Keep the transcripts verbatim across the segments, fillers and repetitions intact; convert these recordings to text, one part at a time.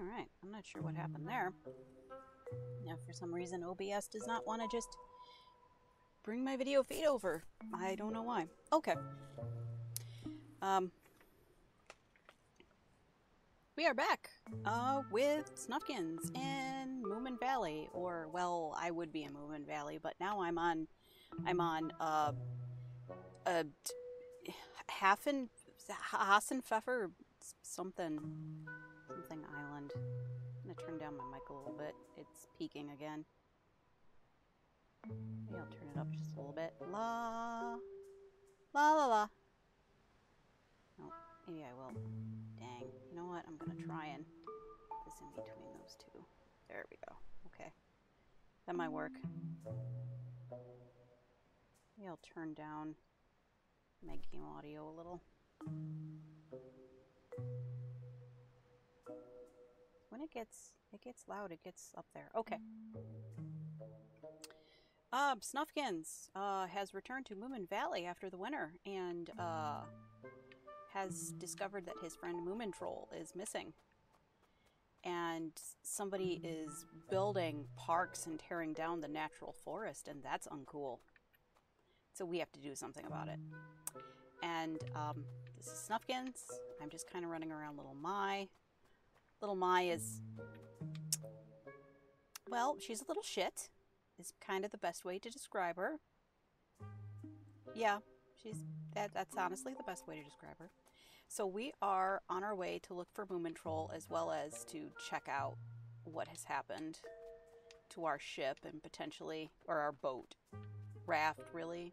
Alright, I'm not sure what happened there. Now, for some reason, O B S does not want to just bring my video feed over. I don't know why. Okay. Um, we are back uh, with Snufkins in Moomin Valley. Or, well, I would be in Moomin Valley, but now I'm on, I'm on uh, a Hafen, Hassenpfeffer something. Something island. I'm going to turn down my mic a little bit. It's peaking again. Maybe I'll turn it up just a little bit. La. La la la. Oh, maybe I will. Dang. You know what? I'm going to try and put this in between those two. There we go. Okay. That might work. Maybe I'll turn down my game audio a little. When it gets, it gets loud, it gets up there. Okay. Uh, Snufkins uh, has returned to Moomin Valley after the winter and uh, has discovered that his friend Moomintroll is missing. And somebody is building parks and tearing down the natural forest, and that's uncool. So we have to do something about it. And um, this is Snufkins. I'm just kind of running around Little My. Little My is, well, she's a little shit, is kind of the best way to describe her. Yeah, she's that. That's honestly the best way to describe her. So we are on our way to look for Moomintroll, as well as to check out what has happened to our ship and potentially, or our boat, raft, really.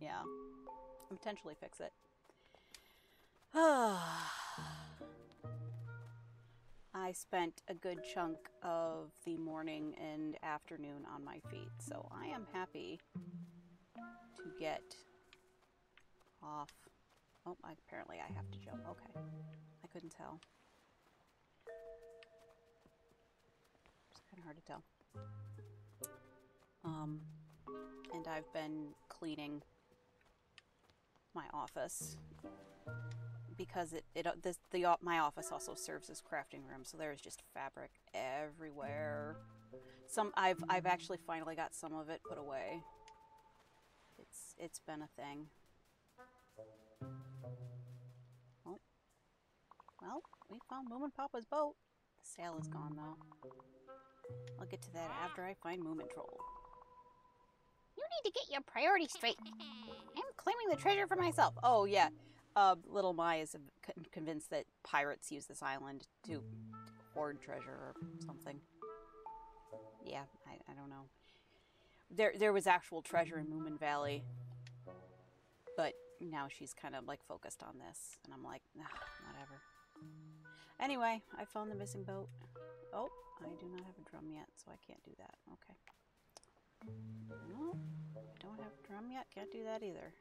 Yeah, and potentially fix it. Ah. I spent a good chunk of the morning and afternoon on my feet, so I am happy to get off. Oh, I, apparently I have to jump. Okay. I couldn't tell. It's kind of hard to tell. Um, and I've been cleaning my office. Because it, it this, the my office also serves as crafting room, so there's just fabric everywhere. Some I've I've actually finally got some of it put away. It's it's been a thing. Oh. Well, we found Moominpappa's boat. The sail is gone though. I'll get to that after I find Moomintroll. You need to get your priorities straight. I'm claiming the treasure for myself. Oh yeah. Uh, Little My is convinced that pirates use this island to hoard treasure or something. Yeah, I, I don't know. There there was actual treasure in Moomin Valley. But now she's kind of like focused on this. And I'm like, nah, whatever. Anyway, I found the missing boat. Oh, I do not have a drum yet, so I can't do that. Okay. No, I don't have a drum yet. Can't do that either.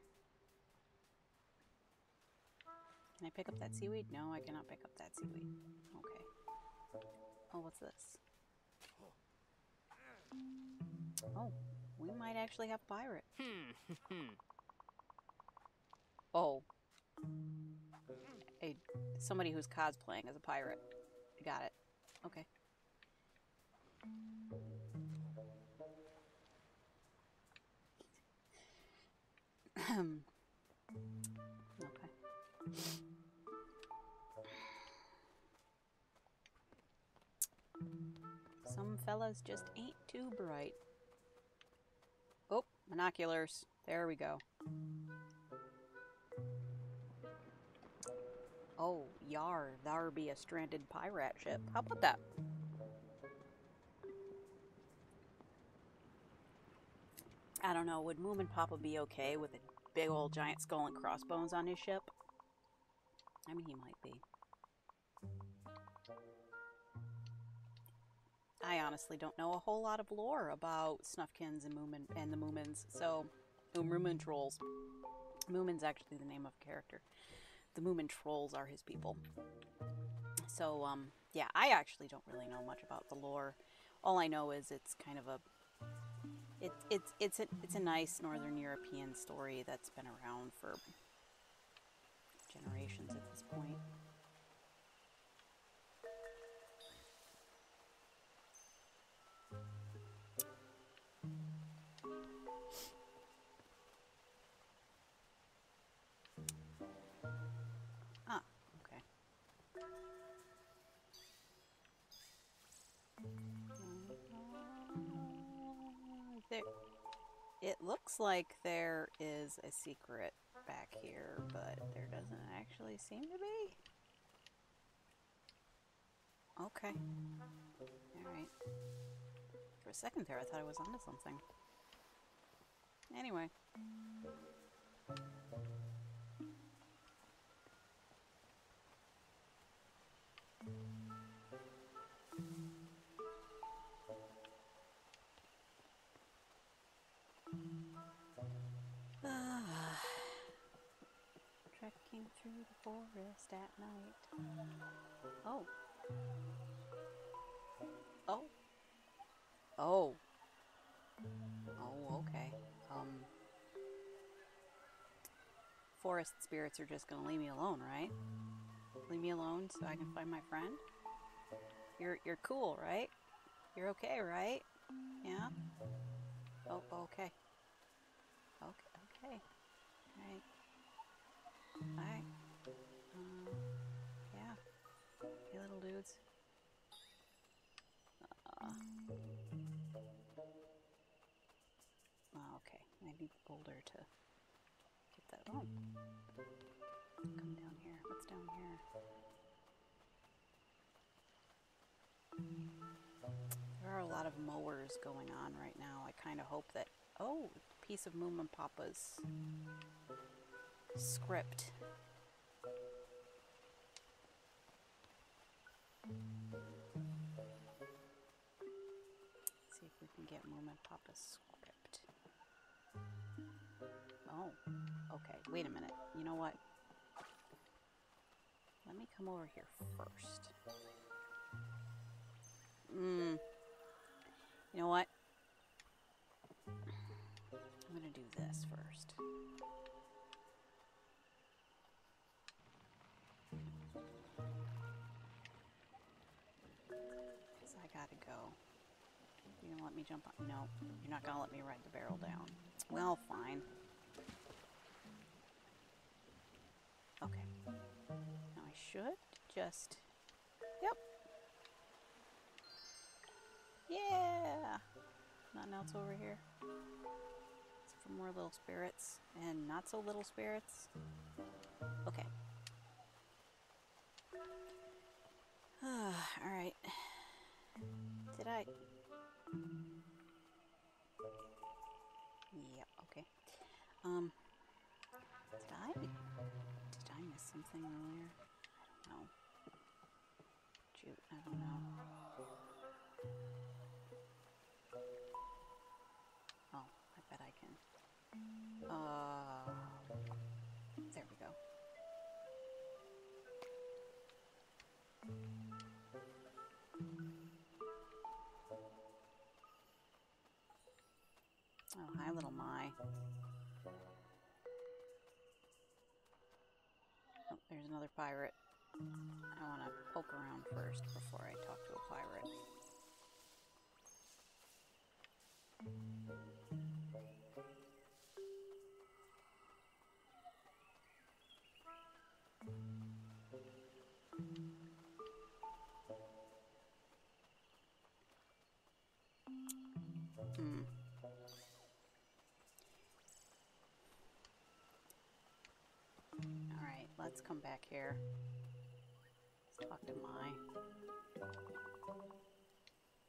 Can I pick up that seaweed? No, I cannot pick up that seaweed. Okay. Oh, what's this? Oh, we might actually have a pirate. Oh. A, somebody who's cosplaying as a pirate. Got it. Okay. Okay. Some fellas just ain't too bright. Oh, binoculars. There we go. Oh, yar, there be a stranded pirate ship. How about that? I don't know, would Moominpappa be okay with a big old giant skull and crossbones on his ship? I mean, he might be. I honestly don't know a whole lot of lore about Snufkins and Moomin and the Moomins, so Moomintrolls. Moomin's actually the name of a character. The Moomintrolls are his people. So, um, yeah, I actually don't really know much about the lore. All I know is it's kind of a It, it's it's a, it's a nice Northern European story that's been around for generations at this point. Ah, okay. There, it looks like there is a secret back here, but there doesn't actually seem to be. Okay. Alright. For a second there, I thought I was onto something. Anyway. Through the forest at night. Oh. Oh. Oh. Oh, okay. Um. Forest spirits are just gonna leave me alone, right? Leave me alone so I can find my friend? You're, you're cool, right? You're okay, right? Yeah? Oh, okay. Okay, okay. All right. Hi. Um, yeah. Hey, little dudes. Uh, oh, okay. I need older to get that. Oh. Come down here. What's down here? There are a lot of mowers going on right now. I kind of hope that. Oh, a piece of Moominpappa's script. Let's see if we can get Moominpappa's script. Oh, okay. Wait a minute. You know what? Let me come over here first. Mm. You know what? I'm gonna do this first. Gotta go. You gonna let me jump on? No, you're not gonna let me ride the barrel down. Well, fine. Okay. Now I should just. Yep. Yeah. Nothing else over here. It's for more little spirits and not so little spirits. Okay. All right. Did I? Yeah, okay. Um, did I? Did I miss something earlier? I don't know. Shoot, I don't know. Oh, I bet I can. Uh, there we go. Oh, hi, Little My. Oh, there's another pirate. I want to poke around first before I talk to a pirate. Hmm. Alright, let's come back here. Let's talk to Mai.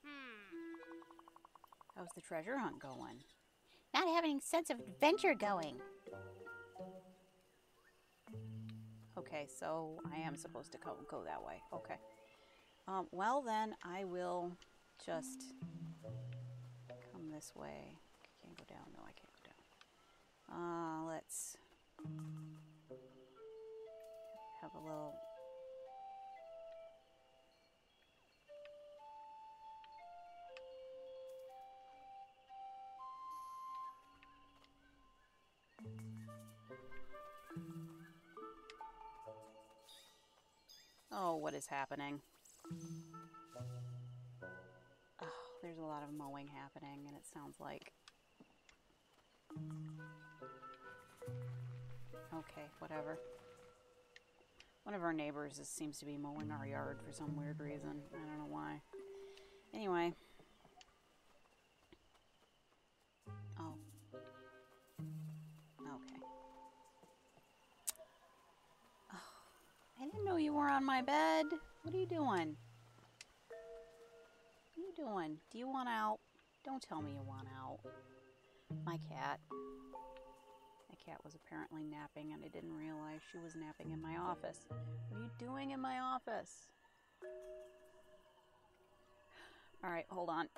Hmm. How's the treasure hunt going? Not having a sense of adventure going. Okay, so I am supposed to go, go that way. Okay. Um, well then, I will just... this way. I can't go down. No, I can't go down. Uh, let's have a little... Oh, what is happening? There's a lot of mowing happening, and it sounds like... Okay, whatever. One of our neighbors is, seems to be mowing our yard for some weird reason. I don't know why. Anyway. Oh. Okay. Oh, I didn't know you were on my bed. What are you doing? Doing? Do you want out? Don't tell me you want out. My cat. My cat was apparently napping and I didn't realize she was napping in my office. What are you doing in my office? Alright, hold on.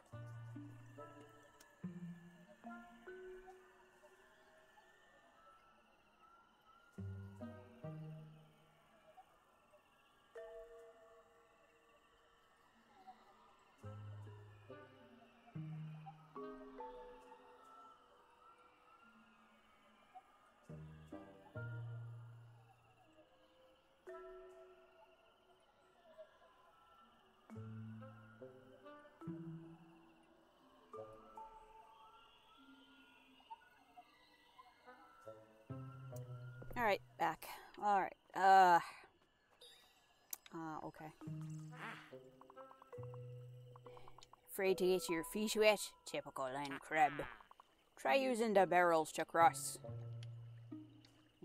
All right, back. All right. Uh. Uh. Okay. Afraid to get your fish wet? Typical land crab. Try using the barrels to cross.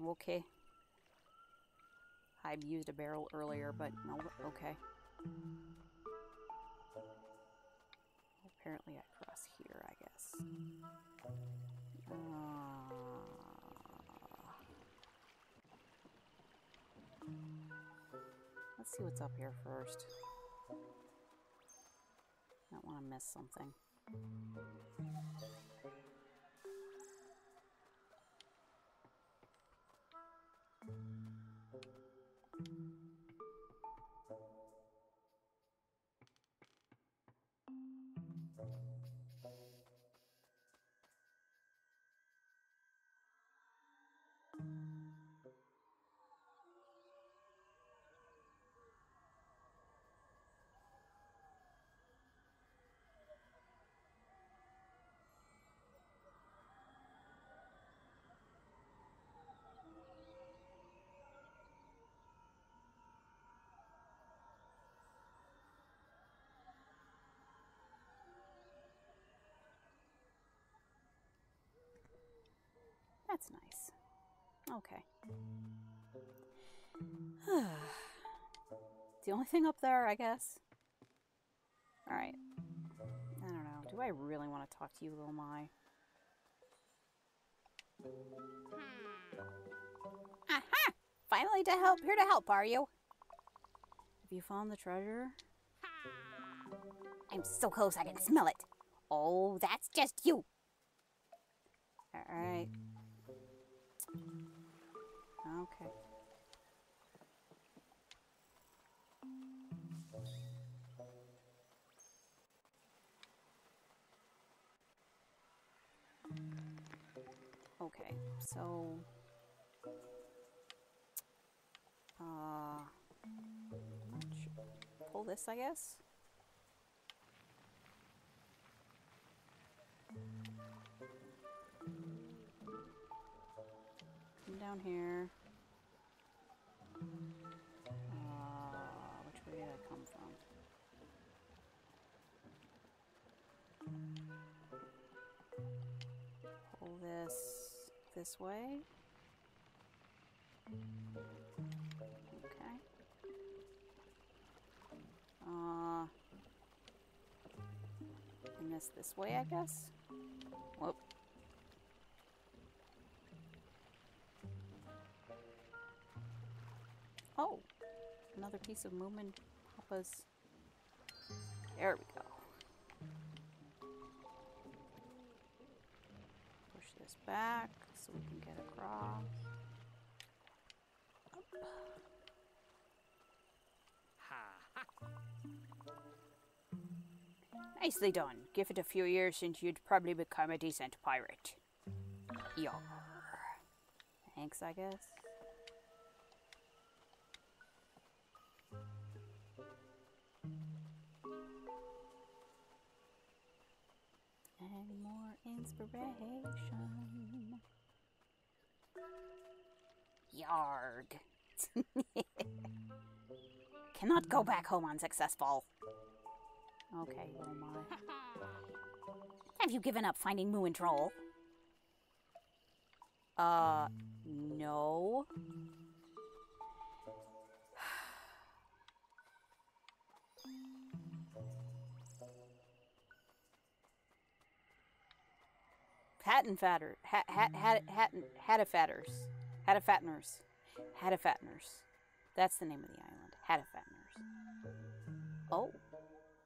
Okay. I used a barrel earlier, but no. Okay. Apparently, I cross here. I guess. Uh, let's see what's up here first. I don't want to miss something. That's nice. Okay. The only thing up there, I guess. Alright. I don't know. Do I really want to talk to you, Little My? Aha! Finally to help. Here to help, are you? Have you found the treasure? I'm so close I can smell it. Oh, that's just you. Alright. Okay. Mm-hmm. Okay, so uh, pull this, I guess. Come down here. Uh, which way did I come from? Pull this this way. Okay. Uh, and this this way, I guess. Whoop. Oh, another piece of Moominpappa's. There we go. This back so we can get across. Up. Ha, ha. Nicely done. Give it a few years and you'd probably become a decent pirate. Yar. Thanks, I guess. Any more inspiration? Yarg. Cannot go back home unsuccessful. Okay, little my. Have you given up finding Moomintroll? Uh, no. Hattifattener, hat, hat, hat, hat, Hattifatteners, Hattifatteners, Hattifatteners. That's the name of the island. Hattifatteners. Oh.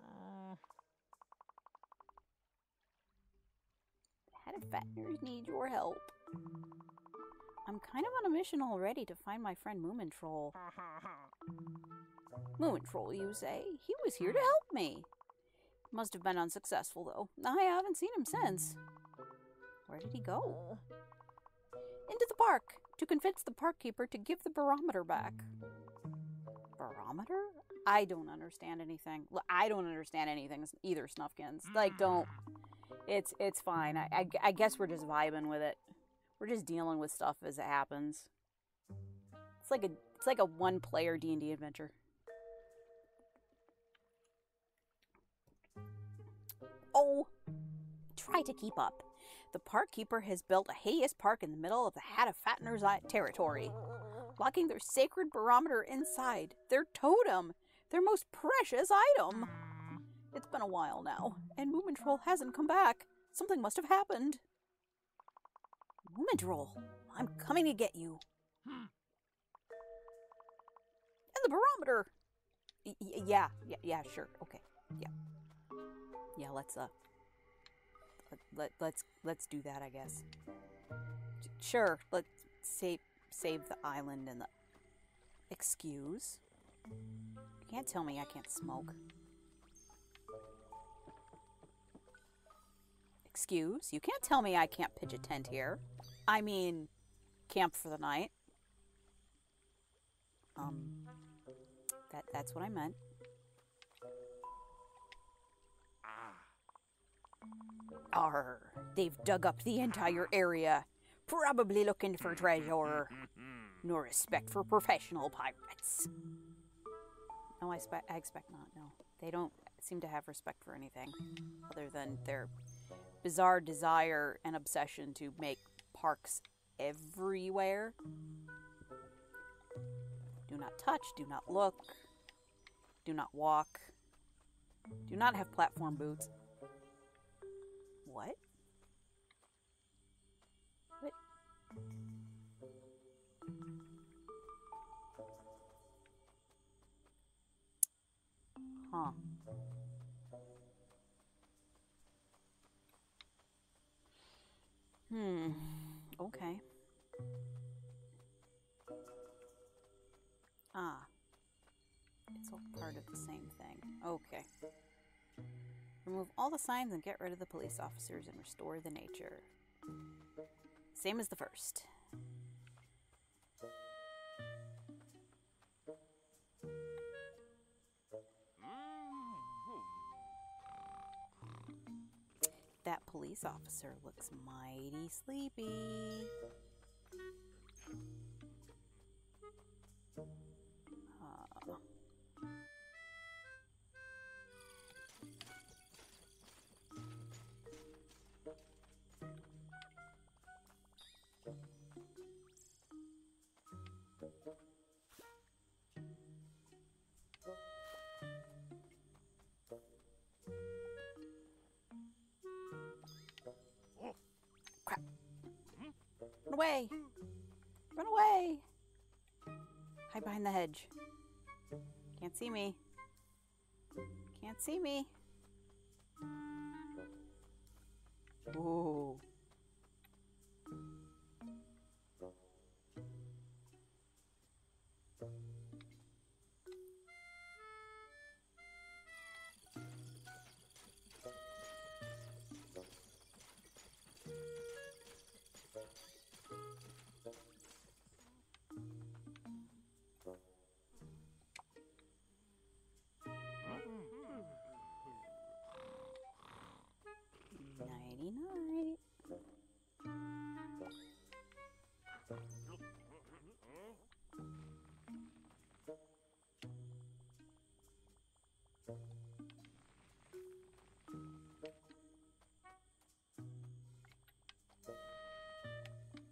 Uh. Hattifatteners need your help. I'm kind of on a mission already to find my friend Moomintroll. Moomintroll, you say? He was here to help me. Must have been unsuccessful, though. I haven't seen him since. Where did he go? Into the park, to convince the park keeper to give the barometer back. Barometer? I don't understand anything. I don't understand anything either, Snufkins. Like, don't. It's it's fine. I, I, I guess we're just vibing with it. We're just dealing with stuff as it happens. It's like a it's like a one-player D and D adventure. Oh, try to keep up. The park keeper has built a hideous park in the middle of the Hattifattener's territory, locking their sacred barometer inside, their totem, their most precious item. It's been a while now, and Moomintroll hasn't come back. Something must have happened. Moomintroll, I'm coming to get you. And the barometer! Y y yeah, yeah, yeah, sure, okay, yeah. Yeah, let's, uh... Let, let, let's let's do that, I guess. Sure, let's save save the island and the. Excuse? You can't tell me I can't smoke. Excuse? You can't tell me I can't pitch a tent here. I mean, camp for the night. Um, that that's what I meant. Ah. Arr, they've dug up the entire area, probably looking for treasure. No respect for professional pirates. No, I, spe I expect not, no. They don't seem to have respect for anything, other than their bizarre desire and obsession to make parks everywhere. Do not touch, do not look, do not walk, do not have platform boots. What? What? Huh. Hmm. Okay. Ah. It's all part of the same thing. Okay. Remove all the signs and get rid of the police officers and restore the nature. Same as the first. That police officer looks mighty sleepy. Uh. Away. Run away! Hide behind the hedge. Can't see me. Can't see me. Whoa.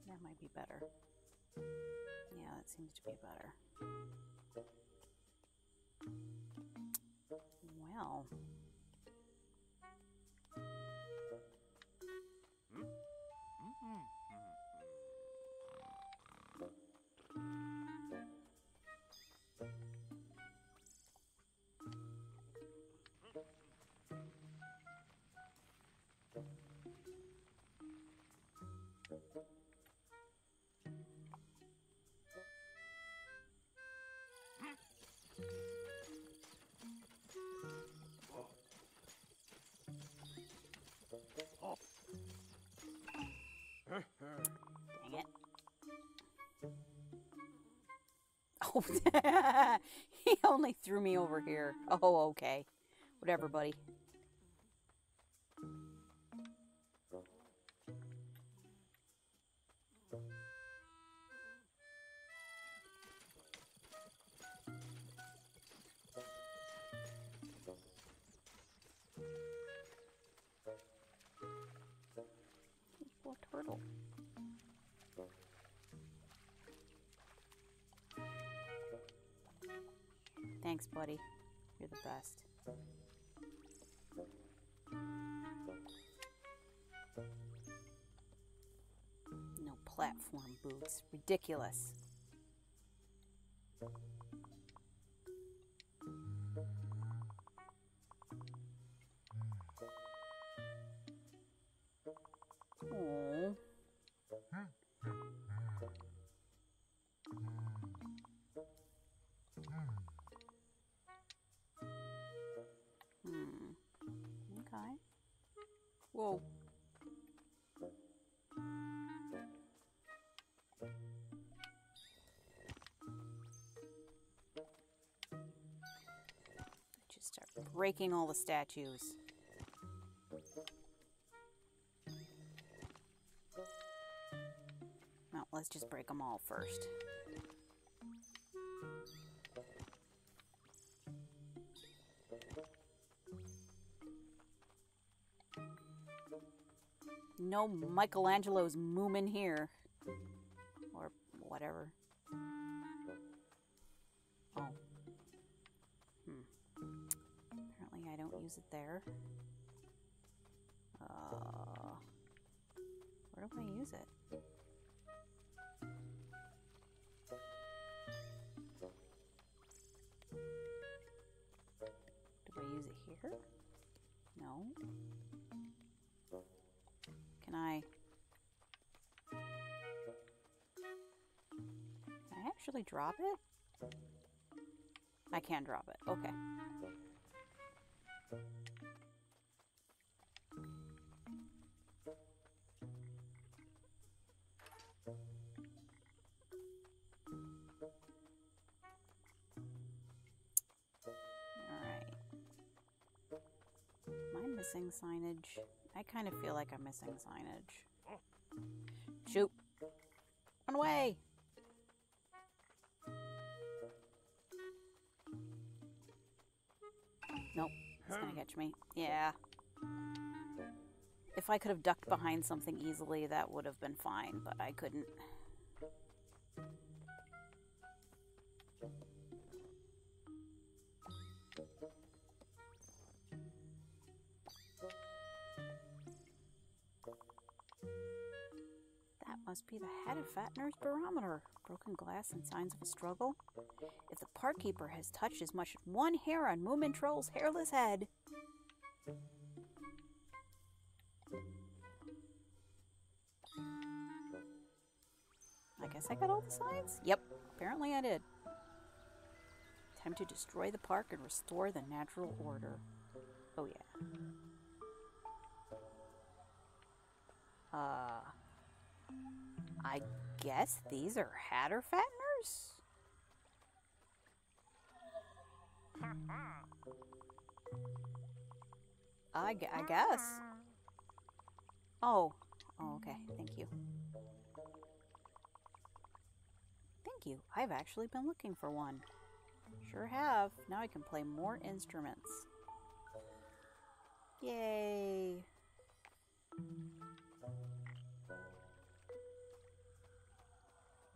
That might be better. Yeah, that seems to be better. Well. Dang it. Oh, he only threw me over here. Oh, okay. Whatever, buddy. Turtle. Thanks, buddy. You're the best. No platform boots. Ridiculous. Whoa. Just start breaking all the statues. No, let's just break them all first. No Michelangelo's Moomin here. Or whatever. Oh. Hmm. Apparently I don't use it there. Uh, where do I use it? Do I use it here? No. Can I? Can I actually drop it? I can drop it. Okay. missing signage? I kind of feel like I'm missing signage. Shoot! Run away! Nope. It's gonna catch me. Yeah. If I could have ducked behind something easily, that would have been fine, but I couldn't. That must be the Hattifattener's barometer. Broken glass and signs of a struggle. If the park keeper has touched as much as one hair on Moomintroll's hairless head. I guess I got all the signs? Yep, apparently I did. Time to destroy the park and restore the natural order. Oh yeah. Uh, I guess these are Hattifatteners? I, I guess. Oh. Oh, okay. Thank you. Thank you. I've actually been looking for one. Sure have. Now I can play more instruments. Yay!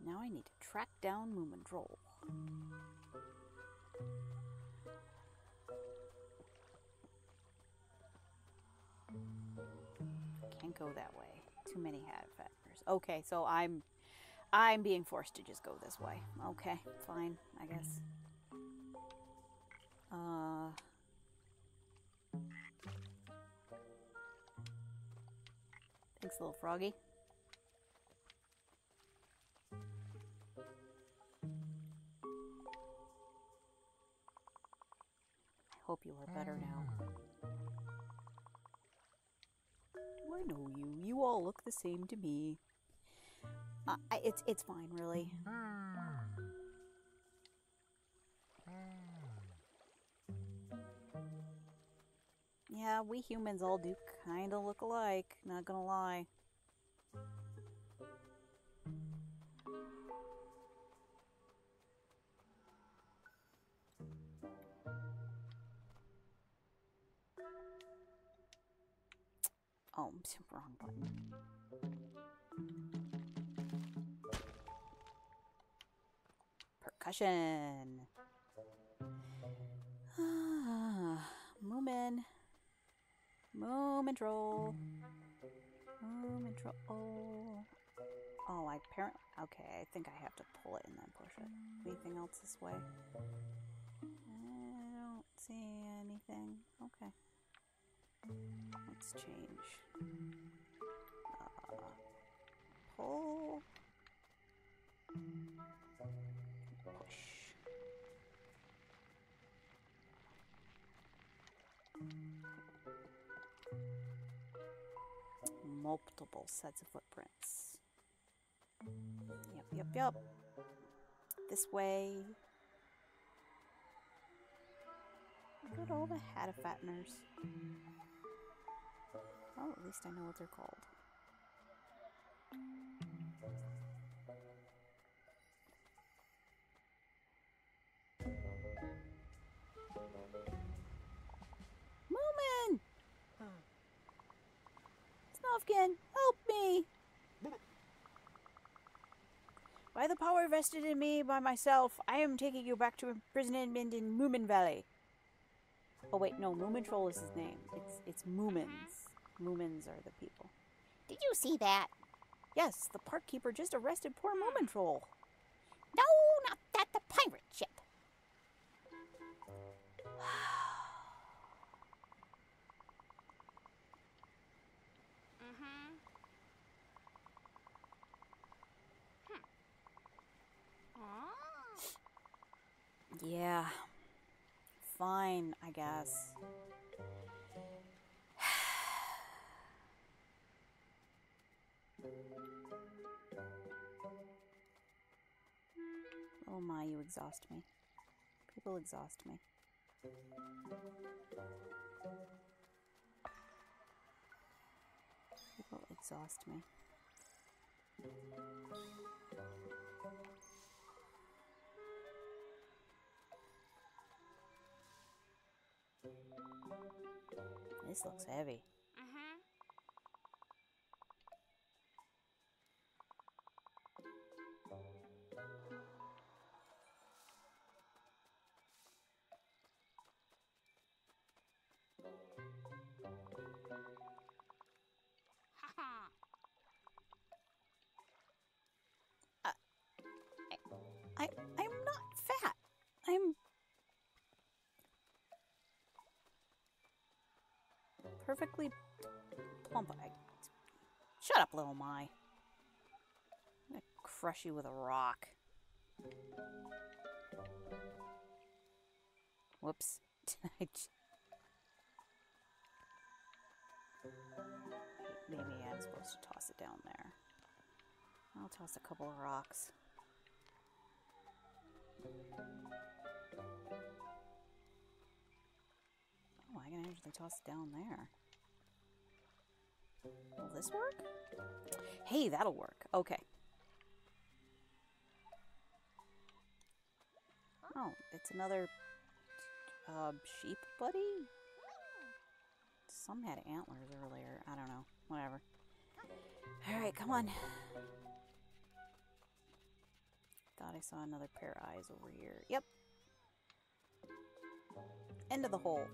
Now I need to track down Moomintroll. Can't go that way. Too many Hattifatteners. Okay, so I'm I'm being forced to just go this way. Okay, fine, I guess. Uh, thanks, little froggy. I hope you are better now. Do I know you? You all look the same to me. Uh, I, it's it's fine, really. Yeah, we humans all do kind of look alike, not gonna lie. Oh, wrong button. Percussion! Ah, Moomin. Moomintroll. Moomintroll. Oh, I apparently... Okay, I think I have to pull it and then push it. Anything else this way? I don't see anything. Okay. Let's change. Uh, pull. Push. Multiple sets of footprints. Yep, yep, yep. This way. Look at all the Hattifatteners. Well, at least I know what they're called. Moomin! Huh. Snufkin, help me! By the power vested in me by myself, I am taking you back to imprisonment in Moomin Valley. Oh wait, no, Moomintroll is his name. It's it's Moomins. Moomins are the people. Did you see that? Yes, the park keeper just arrested poor Moomintroll. No, not that, the pirate ship. Mm-hmm. Hmm. Oh. Yeah. Fine, I guess. Oh my, you exhaust me. People exhaust me. exhaust me. This looks heavy. Mm-hmm. Ha uh, I, I, I'm not fat. I'm perfectly plump. I, shut up, Little My. I'm gonna crush you with a rock. Whoops. Maybe I'm supposed to toss it down there. I'll toss a couple of rocks. Oh, I can actually toss it down there. Will this work? Hey, that'll work. Okay. Oh, it's another uh, sheep buddy? Some had antlers earlier. I don't know. Whatever. Alright, come on. Thought I saw another pair of eyes over here. Yep. End of the hole.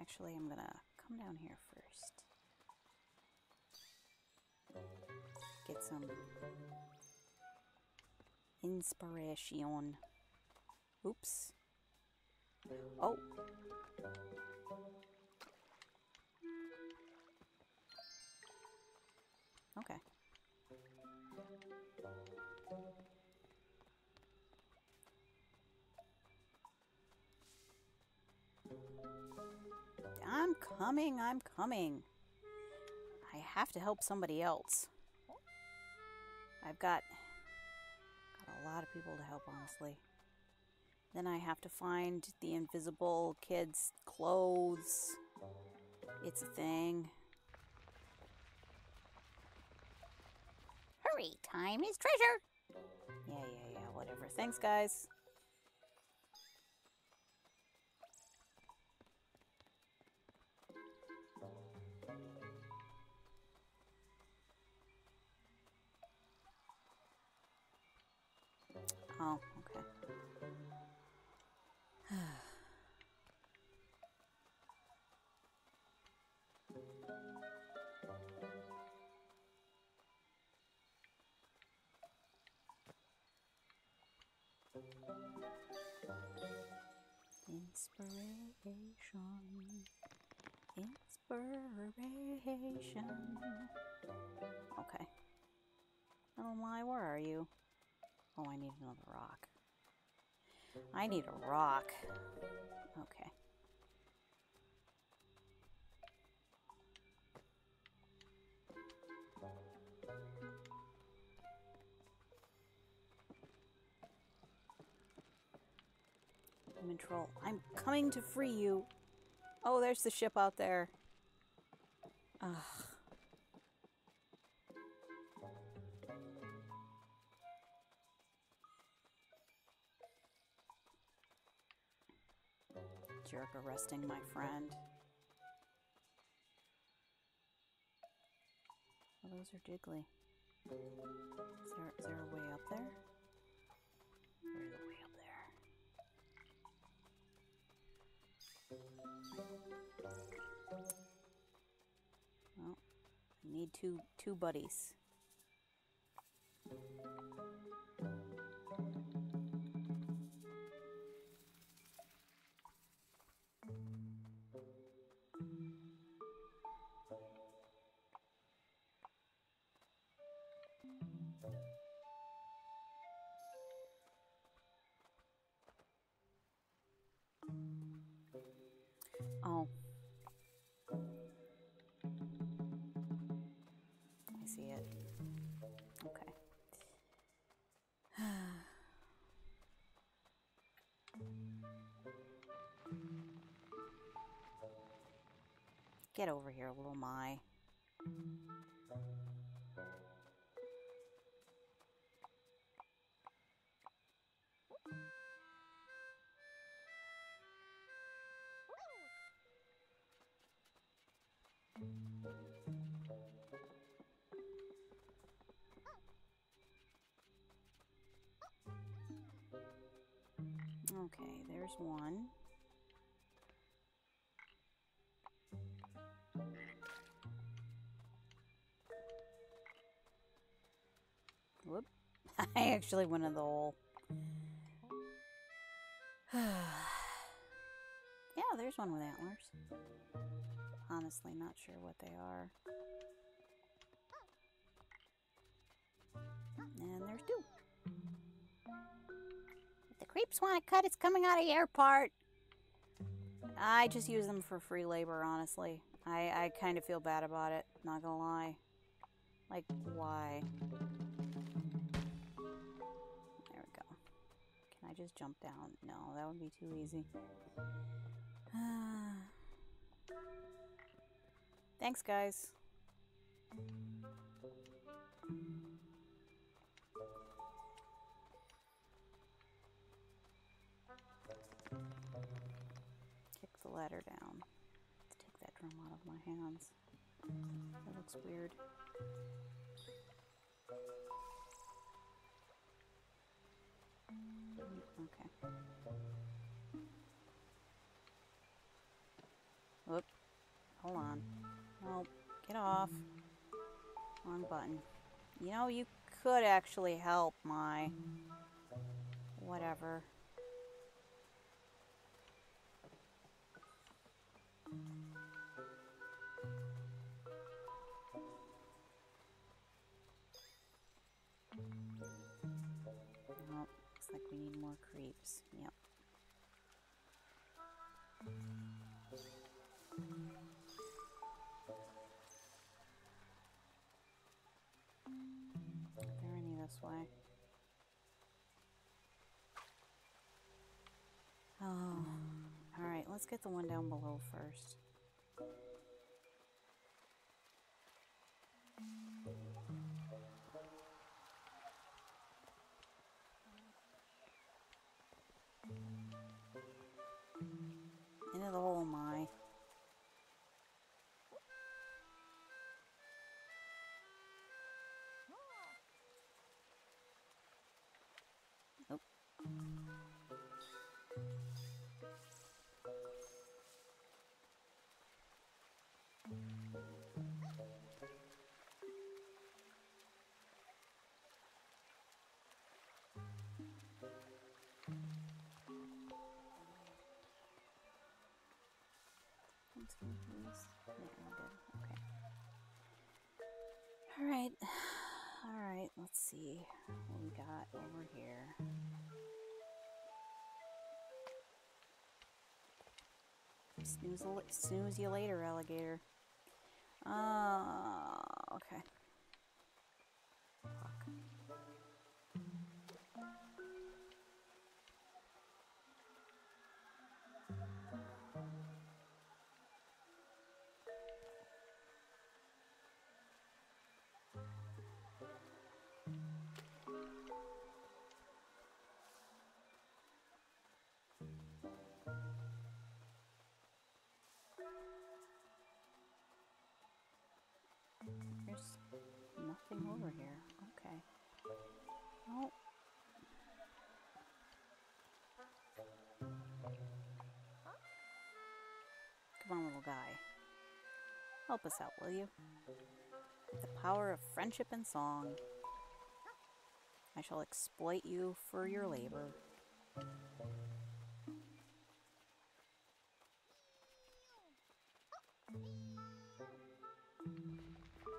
Actually, I'm gonna come down here first. Get some inspiration. Oops. Oh. Okay. I'm coming, I'm coming. I have to help somebody else. I've got, got a lot of people to help, honestly. Then I have to find the invisible kids' clothes. It's a thing. Hurry, time is treasure! Yeah, yeah, yeah, whatever. Thanks, guys. Oh, okay. Inspiration. Inspiration. Okay. Little My, where are you? Oh, I need another rock. I need a rock. Okay. Moomintroll, I'm coming to free you. Oh, there's the ship out there. Ugh. Jerk arresting my friend. Oh, those are jiggly. Is there, is there a way up there? There is a way up there. Well, I need two, two buddies. Oh. I see it. Okay. Get over here, Little My. Okay, there's one. Whoop. I actually went in the hole. Yeah, there's one with antlers. Honestly, not sure what they are. And there's two. If the creeps want to cut, it's coming out of your part. I just use them for free labor, honestly. I, I kind of feel bad about it, not gonna lie. Like, why? There we go. Can I just jump down? No, that would be too easy. Uh, thanks, guys. Kick the ladder down. Let's take that drum out of my hands. That looks weird. Okay. Whoop. Hold on. Nope. Get off. On button. You know, you could actually help my... whatever. Nope. Looks like we need more creeps. Yep. They're any this way. Oh, all right, let's get the one down below first. Into the hole, my. Nope. Okay. All right. All right. Let's see what we got over here. Snooze, snooze you later, alligator. Uh, okay. Fuck. There's nothing over here. Okay. Oh. Come on, little guy. Help us out, will you? With the power of friendship and song, I shall exploit you for your labor.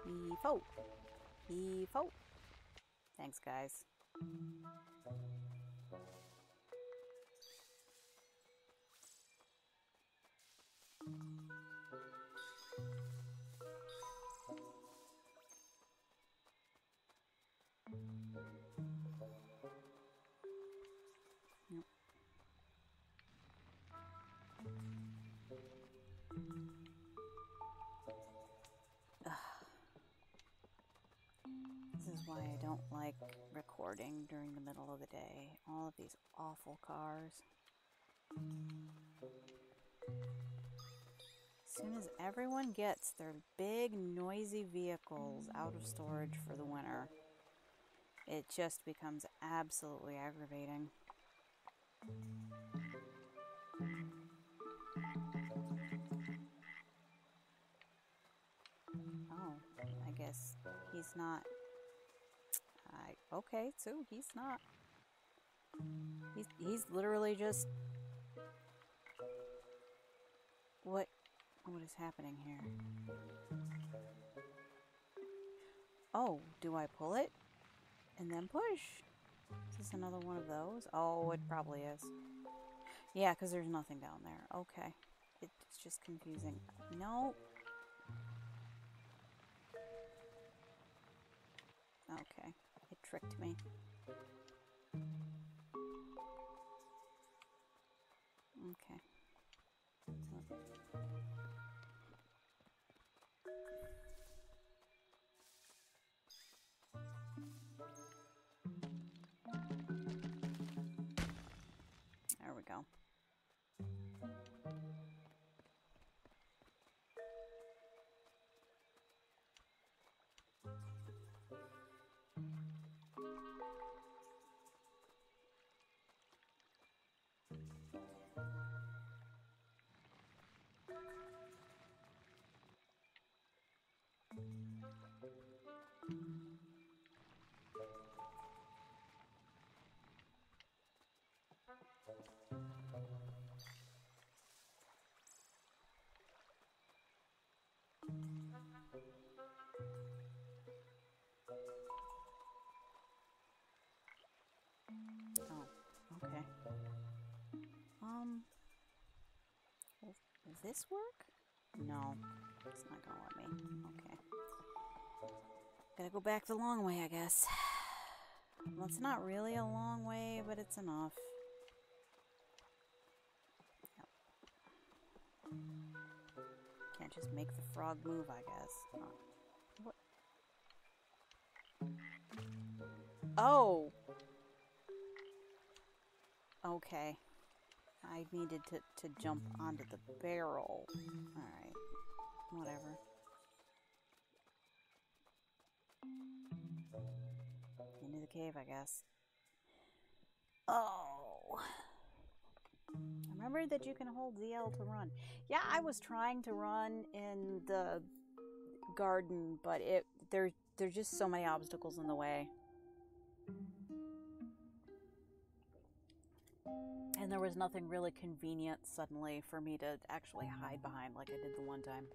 Beefo! Beefo! Thanks, guys. Nope. Ugh. is why I don't like recording during the middle of the day. All of these awful cars. As soon as everyone gets their big, noisy vehicles out of storage for the winter, it just becomes absolutely aggravating. Oh, I guess he's not... I, okay, so he's not... He's, he's literally just... What? What is happening here? Oh, do I pull it? And then push? Is this another one of those? Oh, it probably is. Yeah, because there's nothing down there. Okay. It's just confusing. No. Okay. It tricked me. Okay. There we go. Okay. Um, will, will this work? No, it's not gonna let me. Okay. Gotta go back the long way, I guess. Well, it's not really a long way, but it's enough. Yep. Can't just make the frog move, I guess. Not. What? Oh! Okay, I needed to, to jump onto the barrel. Alright, whatever. Into the cave, I guess. Oh! Remember that you can hold Z L to run. Yeah, I was trying to run in the garden, but it there, there's just so many obstacles in the way. And there was nothing really convenient suddenly for me to actually hide behind like I did the one time.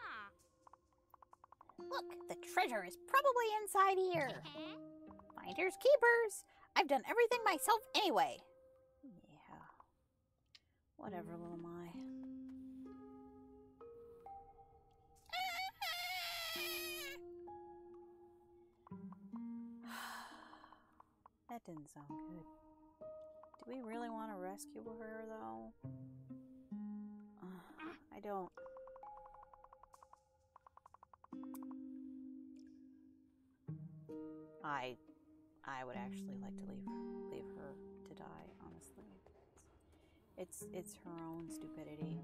Ah. Look, the treasure is probably inside here. Finders keepers. I've done everything myself anyway. Yeah. Whatever, Little My. That didn't sound good. Do we really want to rescue her, though? Uh, I don't. I, I would actually like to leave her, leave her to die. Honestly, it's it's her own stupidity.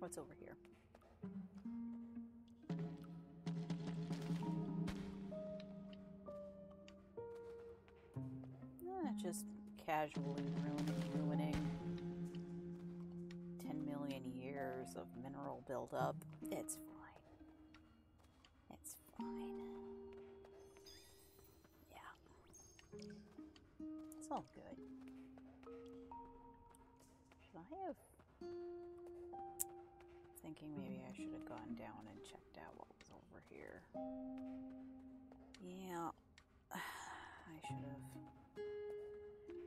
What's over here? Not just casually ruining, ruining ten million years of mineral buildup. It's fine. It's fine. Yeah. It's all good. Should I have... thinking maybe I should have gone down and checked out what was over here. Yeah, I should have.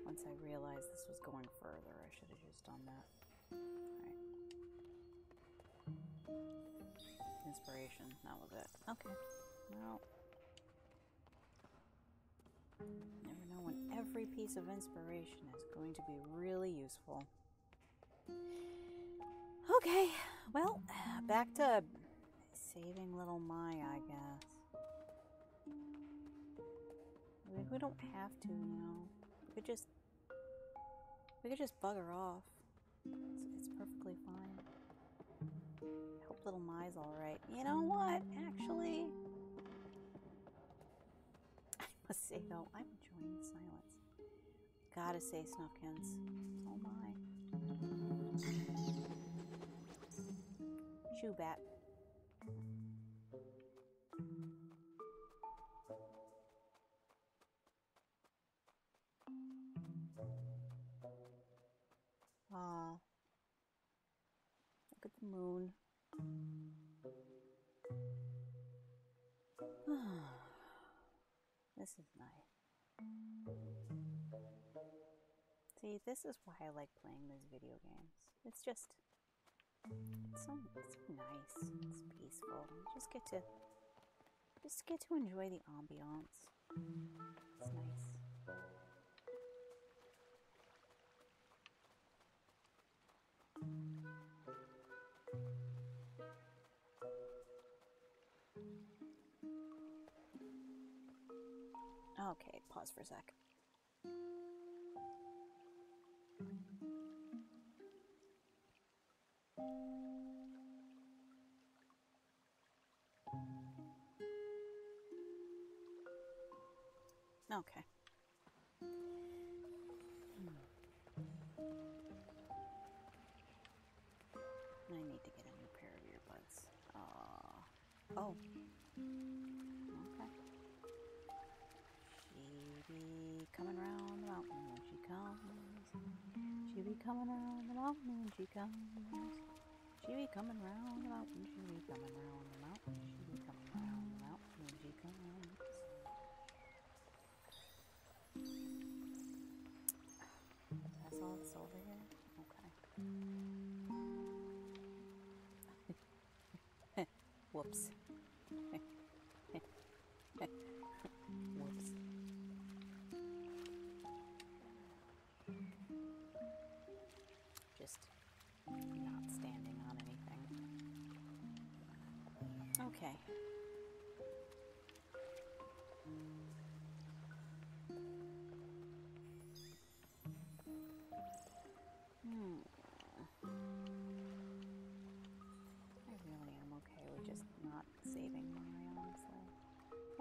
Once I realized this was going further, I should have just done that. Alright. Inspiration, that was it. Okay. Well. Never know when every piece of inspiration is going to be really useful. Okay, well, back to saving Little My, I guess. We, we don't have to, you know. We could just, we could just bugger off. It's, it's perfectly fine. I hope Little My's all right. You know what? Actually, I must say though, I'm enjoying the silence. Gotta say, Snufkins. Oh my. Chew bat. Oh, look at the moon. This is nice. See, this is why I like playing these video games. It's just. It's so, it's so nice. It's peaceful. You just get to, just get to enjoy the ambiance. It's nice. Okay, pause for a sec. Okay. Hmm. I need to get a new pair of earbuds. Uh, oh. Okay. She be coming around the mountain when she comes. She be coming around the mountain when she comes. She be coming around the mountain. She be coming around the mountain. She be coming around the mountain when she comes. That's all that's over here? Okay. Whoops. Whoops. Just not standing on anything. Okay.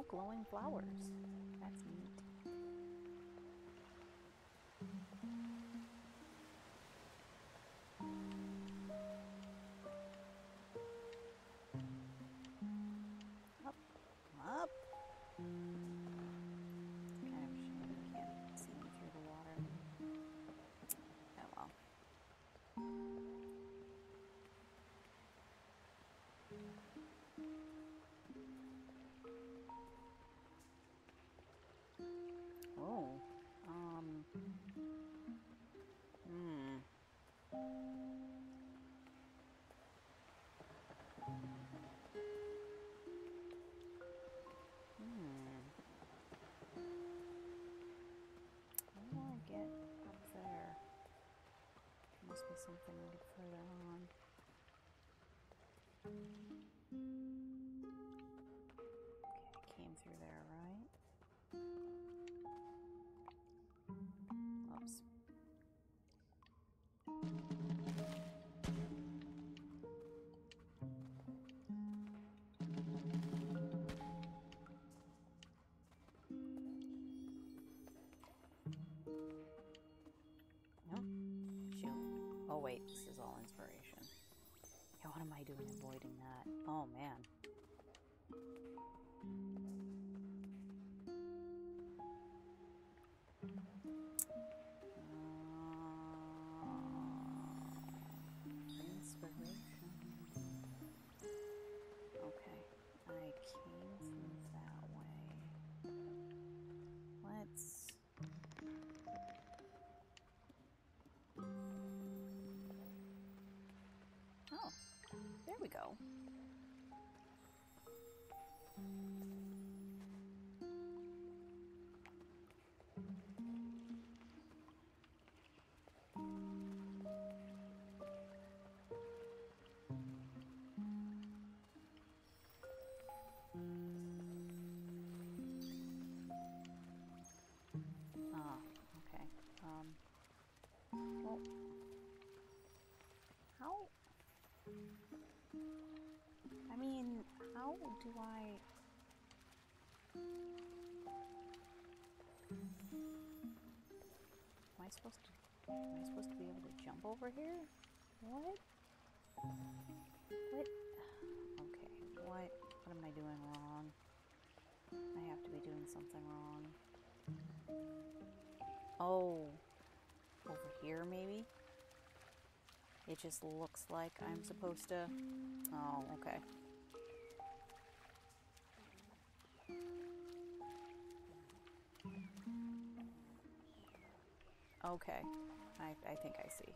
Glowing flowers. That's neat. Up, up. Kind of a shame you can't see me through the water. Oh well. Something a little further on. Okay, I came through there, right? Oops. This is all inspiration. Yeah, what am I doing avoiding that? Oh man. Uh, inspiration. we go. Over here? What? What? Okay, what? What am I doing wrong? I have to be doing something wrong. Oh, over here maybe? It just looks like I'm supposed to... Oh, okay. Okay, I, I think I see.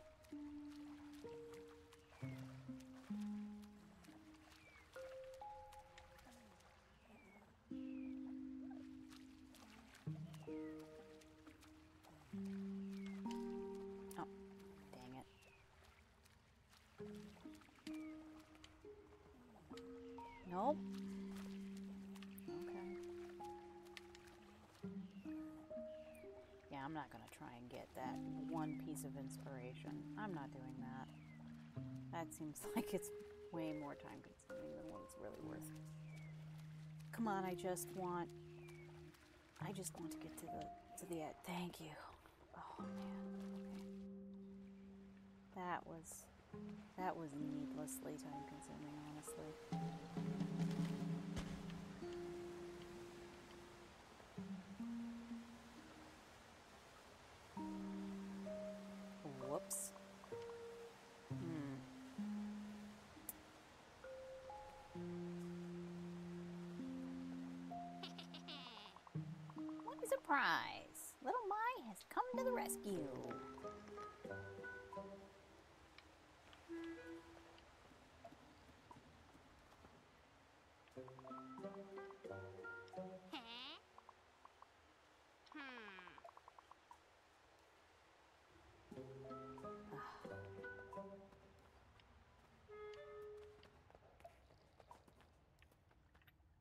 Of inspiration. I'm not doing that. That seems like it's way more time consuming than what it's really worth. Come on, I just want I just want to get to the to the end. Thank you. Oh man. Okay. That was that was needlessly time consuming, honestly. Surprise! Little My has come to the rescue!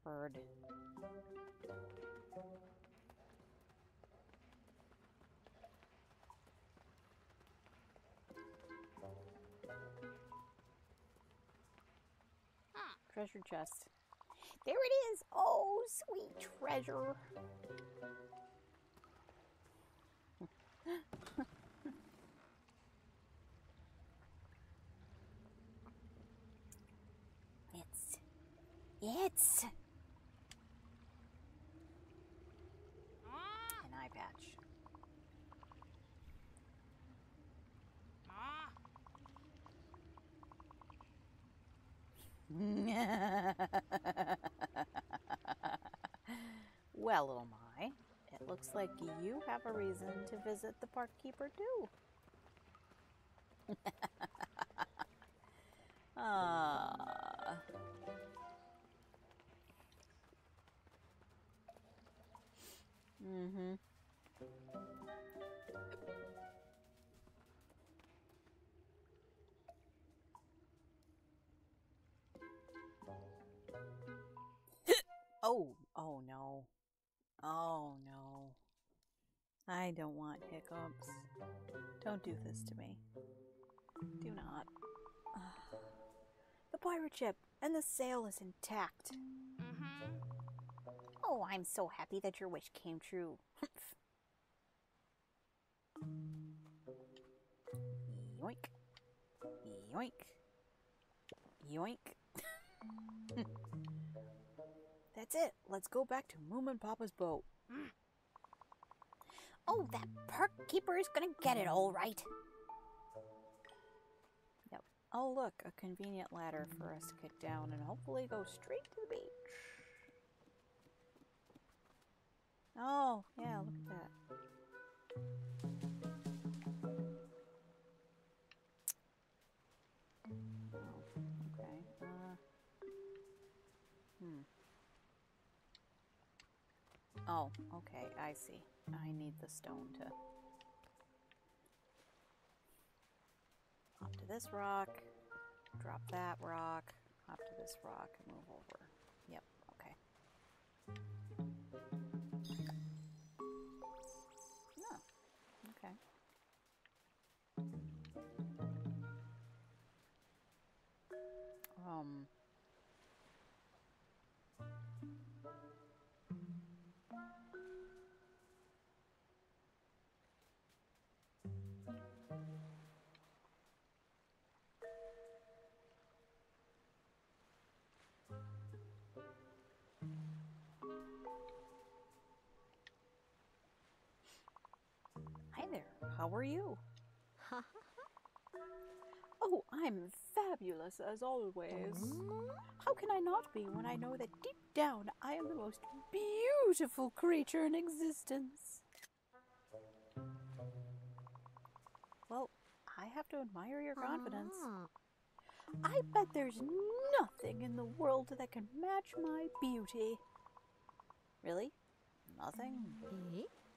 Bird. Treasure chest. There it is! Oh, sweet treasure! It's... It's... an eye patch. Well, Little My, it looks like you have a reason to visit the park keeper too. Ah. Mm-hmm. Oh, oh no. Oh no. I don't want hiccups. Don't do this to me. Do not. Uh, the pirate ship and the sail is intact. Mm-hmm. Oh, I'm so happy that your wish came true. Yoink. Yoink. Yoink. That's it. Let's go back to Moominpappa's boat. Mm. Oh, that park keeper is gonna get it all right. Yep. Oh, look, a convenient ladder for us to kick down and hopefully go straight to the beach. Oh, yeah, look at that. Oh, okay. Uh, Oh, okay, I see. I need the stone to... Hop to this rock, drop that rock, hop to this rock, and move over. Yep, okay. No, okay. Um... How are you? Oh, I'm fabulous as always. How can I not be when I know that deep down I am the most beautiful creature in existence? Well, I have to admire your confidence. I bet there's nothing in the world that can match my beauty. Really? Nothing?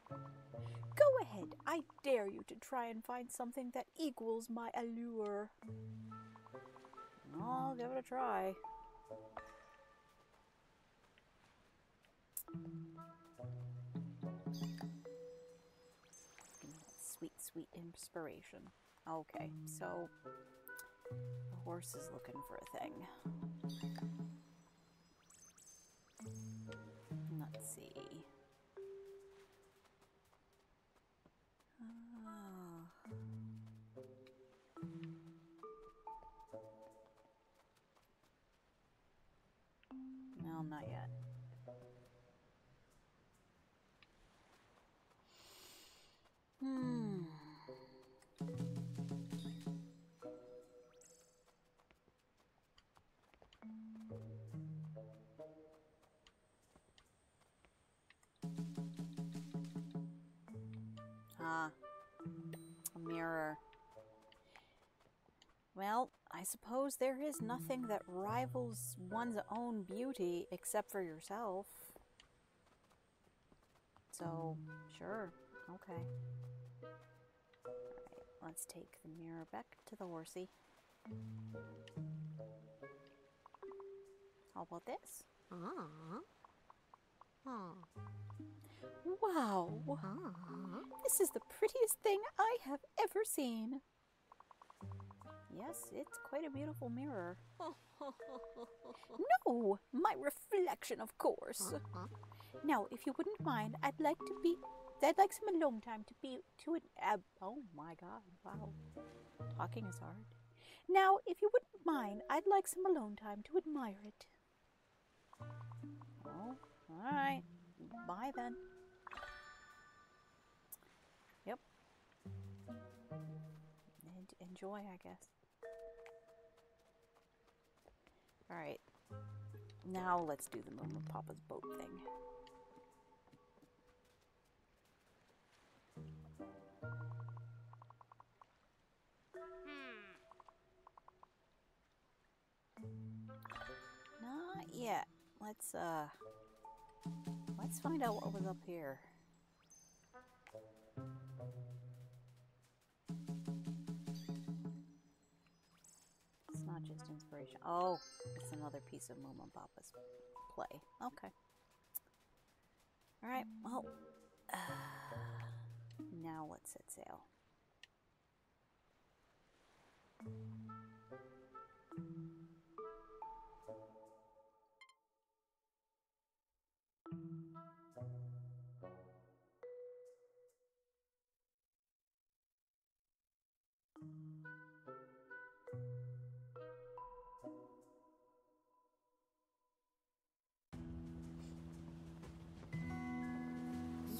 Go ahead, I dare you to try and find something that equals my allure. I'll give it a try. Sweet, sweet inspiration. Okay, so the horse is looking for a thing. Let's see. Not yet. Hmm. Ah, a mirror. Well, I suppose there is nothing that rivals one's own beauty except for yourself. So, sure. Okay. Alright, let's take the mirror back to the horsey. How about this? Uh-huh. Huh. Wow! Uh-huh. This is the prettiest thing I have ever seen. Yes, it's quite a beautiful mirror. No, my reflection, of course. Uh-huh. Now, if you wouldn't mind, I'd like to be. I'd like some alone time to be to an. Ab oh my God! Wow, talking is hard. Now, if you wouldn't mind, I'd like some alone time to admire it. Oh, all right. Bye then. Yep. Enjoy, I guess. Alright, now let's do the Moominpappa's boat thing. Not yet. Let's, uh, let's find out what was up here. Not just inspiration. Oh, it's another piece of Moominpappa's play. Okay. Alright, well, uh, now let's set sail.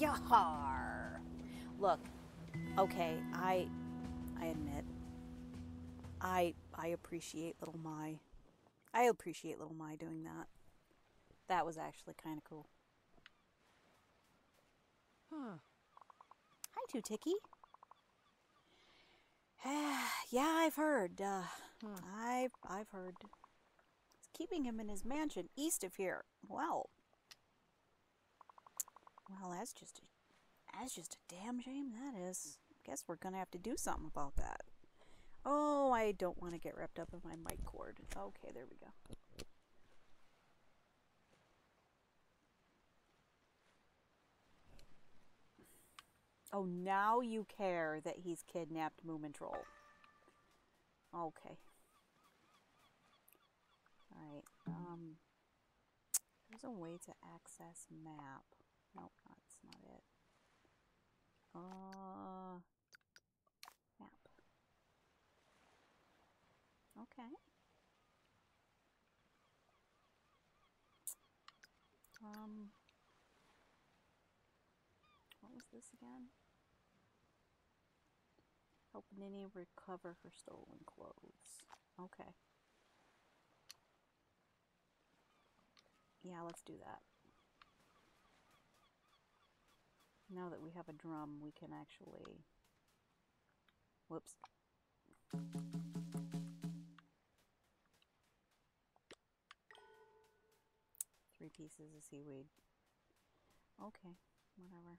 Yahar! Look, okay, I, I admit, I, I appreciate Little My. I appreciate Little My doing that. That was actually kind of cool. Huh. Hi, Too-Ticky. Yeah, I've heard. Uh, hmm. I've, I've heard. It's keeping him in his mansion east of here. Well. Well, that's just a, that's just a damn shame, that is. I guess we're gonna have to do something about that. Oh, I don't want to get wrapped up in my mic cord. Okay, there we go. Oh, now you care that he's kidnapped Moomintroll. Okay. Alright, um... there's a way to access map. Nope, that's not it. Uh... Map. Okay. Um... What was this again? Help Ninny recover her stolen clothes. Okay. Yeah, let's do that. Now that we have a drum, we can actually... Whoops. Three pieces of seaweed. Okay, whatever.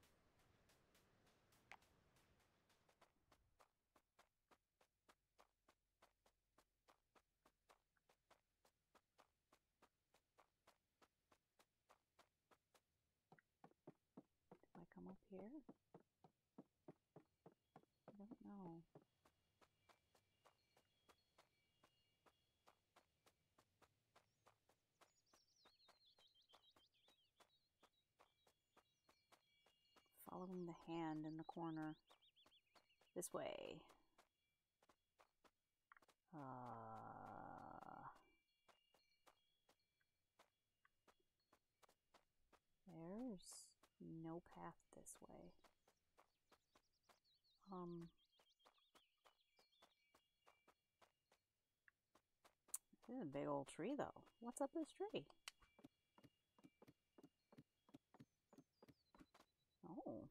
Come up here? I don't know. Following the hand in the corner. This way. Uh, there's... no path this way. Um, this is a big old tree, though. What's up this tree? Oh.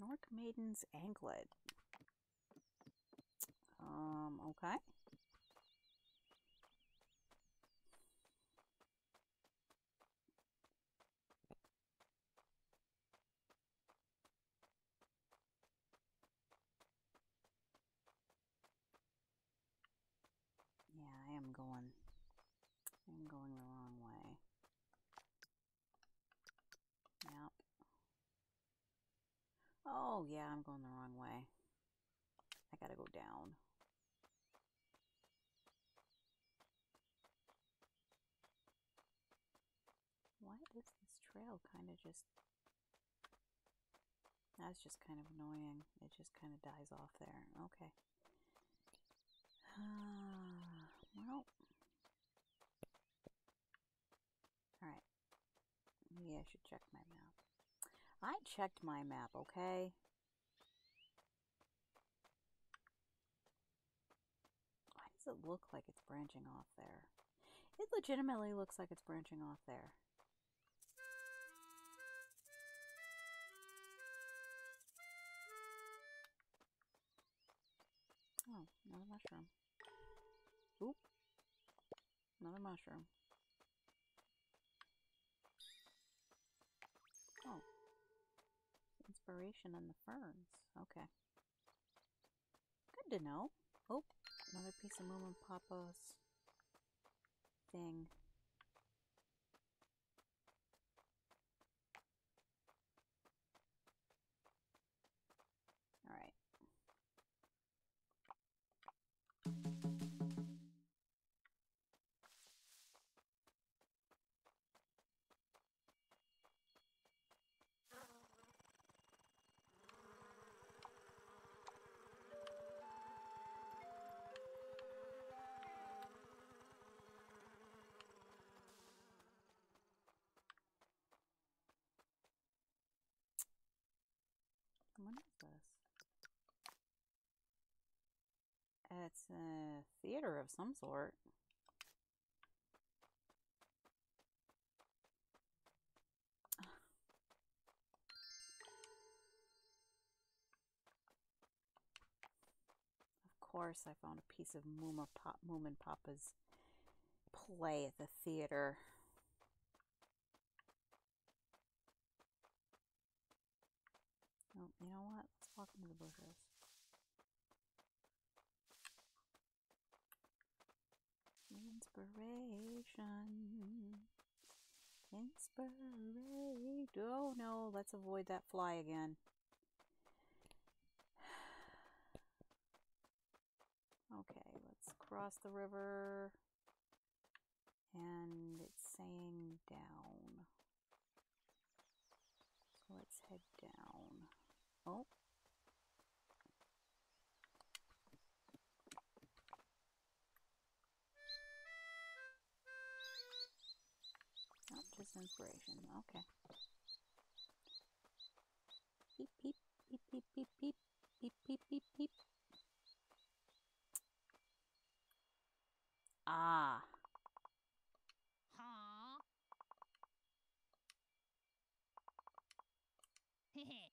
Snork Maiden's Anklet. Um, okay. Yeah, I am going. I'm going the wrong way. Yep. Oh, yeah, I'm going the wrong way. I gotta go down. Why is this trail kind of just... That's just kind of annoying. It just kind of dies off there. Okay. Uh, well. Alright. Maybe I should check my map. I checked my map, okay? Why does it look like it's branching off there? It legitimately looks like it's branching off there. Oh, another mushroom. Oop. Another mushroom. Oh. Inspiration in the ferns. Okay. Good to know. Oh, another piece of Moominpappa's thing. Alright. What is this? It's a theater of some sort. course, I found a piece of Moominpappa's play at the theater. Oh, you know what? Let's walk into the bushes. Inspiration. Inspiration. Oh no, let's avoid that fly again. Okay, let's cross the river. And it's saying down. So let's head down. Oh. Not just inspiration. Okay. Beep, beep, beep, beep, beep, beep, beep, beep, beep, beep. Ah. Huh. Hehe.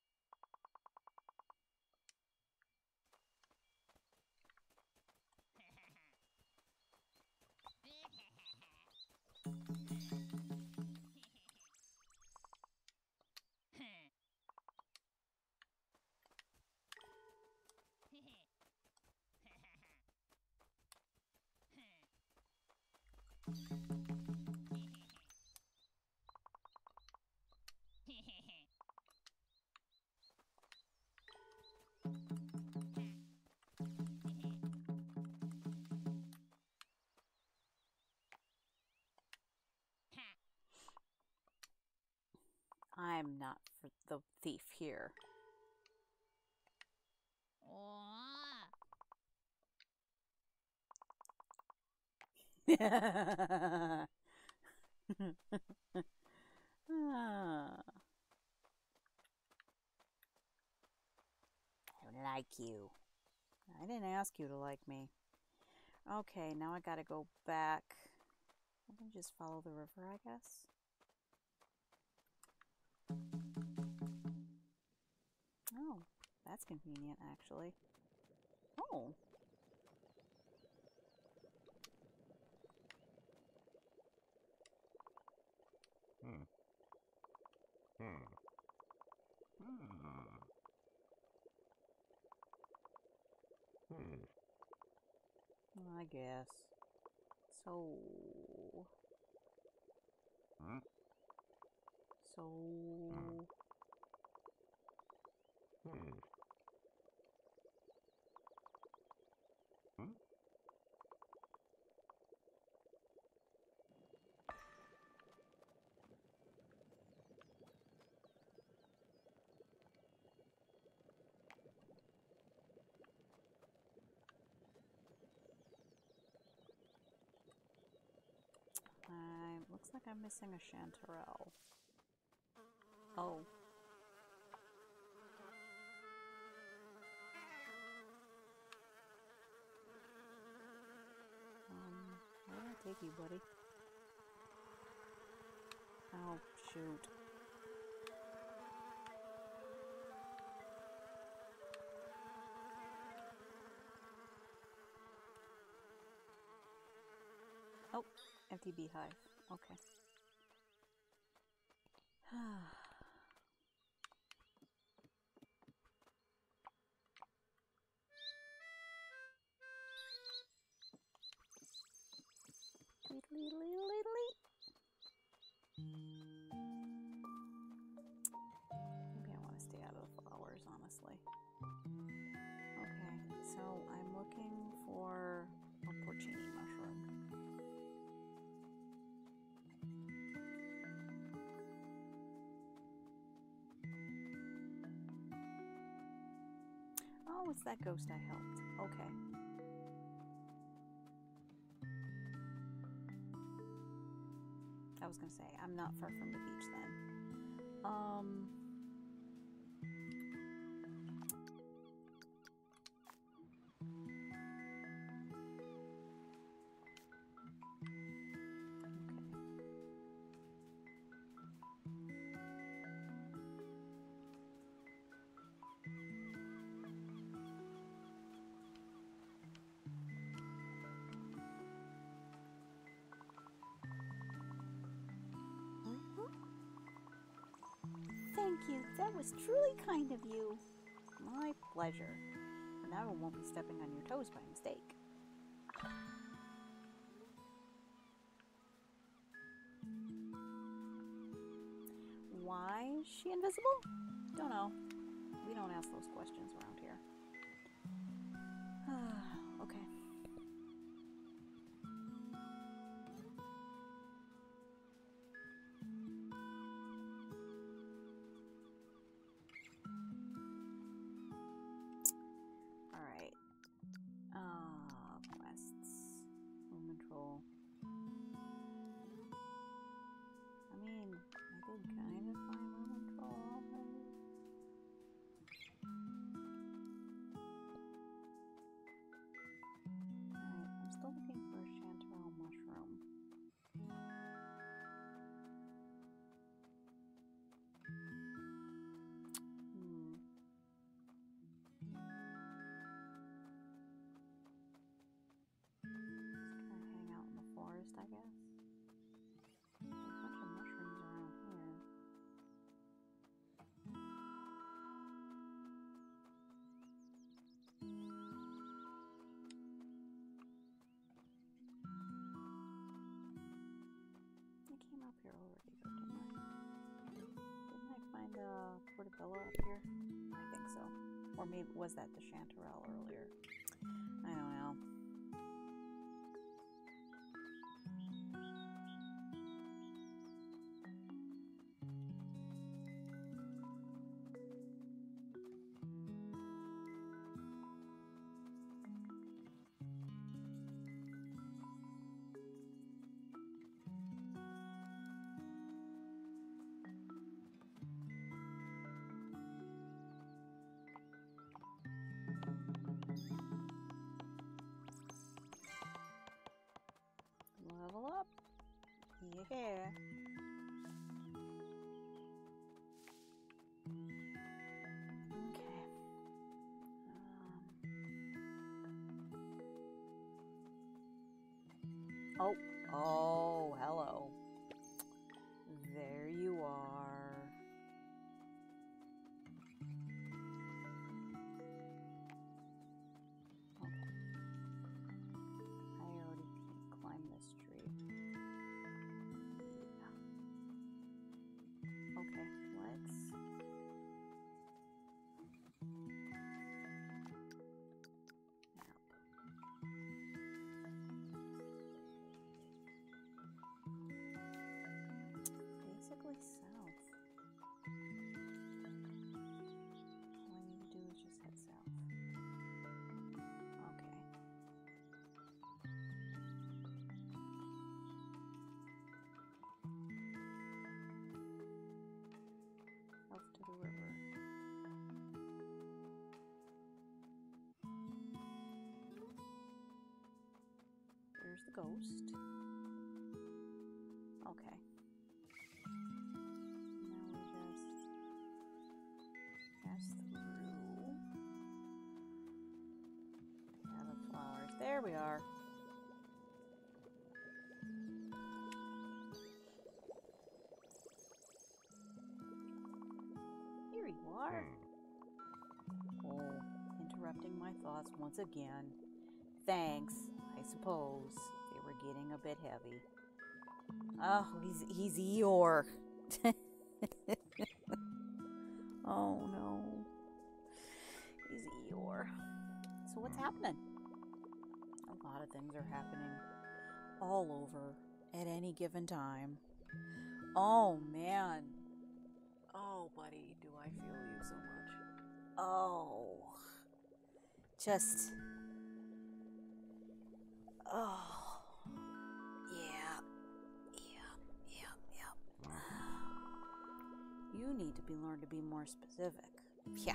I'm not for the thief here. ah. I like you. I didn't ask you to like me. Okay, now I gotta go back. I can just follow the river, I guess. Oh, that's convenient, actually. Oh. Hmm. Hmm. Hmm. Hmm. Well, I guess. So. Hmm. So. Hmm. Hmm. Hmm? Uh, looks like I'm missing a chanterelle. Oh. Take you, buddy. Oh, shoot. Oh, empty beehive. Okay. Honestly. Okay, so I'm looking for a porcini mushroom. Oh, it's that ghost I helped. Okay. I was gonna say, I'm not far from the beach then. Um... you. That was truly kind of you. My pleasure. And I won't be stepping on your toes by mistake. Why is she invisible? Don't know. We don't ask those questions around here. Okay. Alright. Uh, quests. Moomintroll. I mean, I did kind of find Moomintroll. Portobello up here? I think so. Or maybe was that the chanterelle earlier? I don't know. Yeah. Okay. Um. Oh. Oh, hello. There you are. The ghost. Okay. Now we just pass through. Yeah, the flowers. There we are. Here you are. Oh, interrupting my thoughts once again. Thanks. I suppose they were getting a bit heavy. Oh, he's, he's Eeyore. Oh no. He's Eeyore. So what's happening? A lot of things are happening all over at any given time. Oh man. Oh buddy, do I feel you so much. Oh. Just... Oh, yeah, yeah, yeah, yeah. You need to be learned to be more specific. Yeah.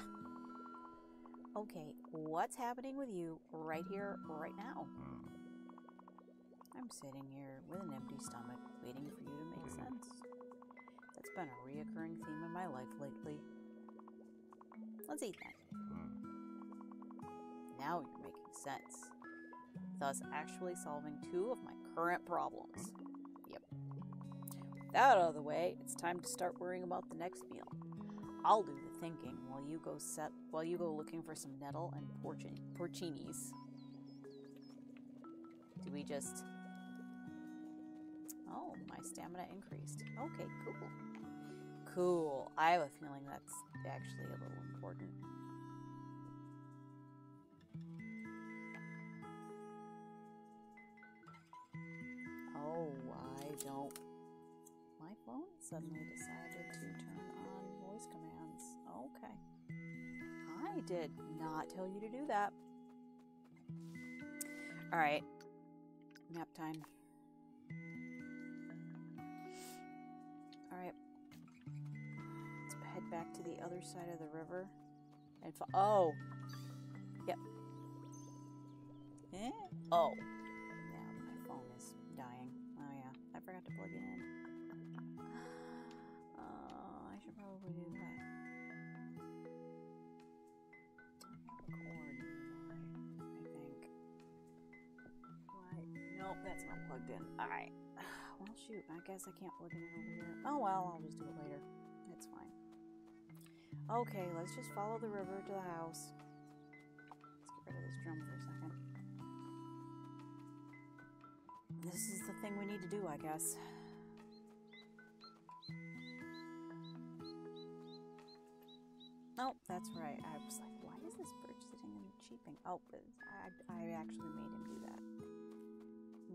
Okay, what's happening with you right here, right now? I'm sitting here with an empty stomach, waiting for you to make sense. That's been a reoccurring theme in my life lately. Let's eat that. Now you're making sense. Thus actually solving two of my current problems. Yep. With that out of the way, it's time to start worrying about the next meal. I'll do the thinking while you go set while you go looking for some nettle and porcin porcinis. Do we just... Oh, my stamina increased. Okay, cool. Cool. I have a feeling that's actually a little important. Oh, I don't... My phone suddenly decided to turn on voice commands. Okay. I did not tell you to do that. Alright. Nap time. Alright. Let's head back to the other side of the river. And fo- oh! Yep. Eh? Oh. Yeah, my phone is dying. Oh yeah. I forgot to plug it in. Uh, I should probably do that. That's not plugged in. Alright. Well, shoot. I guess I can't plug it in over here. Oh, well. I'll just do it later. It's fine. Okay, let's just follow the river to the house. Let's get rid of this drum for a second. This is the thing we need to do, I guess. Oh, that's right. I was like, why is this bird sitting and cheeping? Oh, I, I actually made him do that.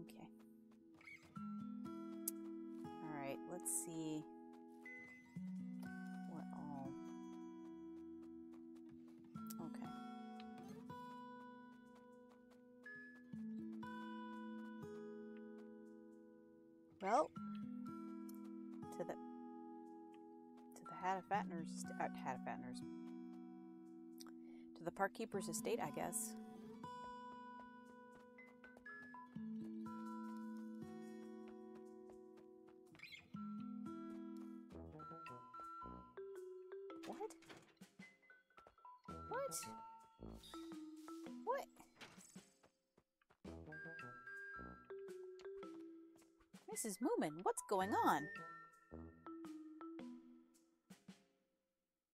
Okay. Alright, let's see what all... Okay. Well, to the... To the Hattifattener's... Uh, Hattifattener's. To the park keeper's estate, I guess. What? Missus Moomin, what's going on?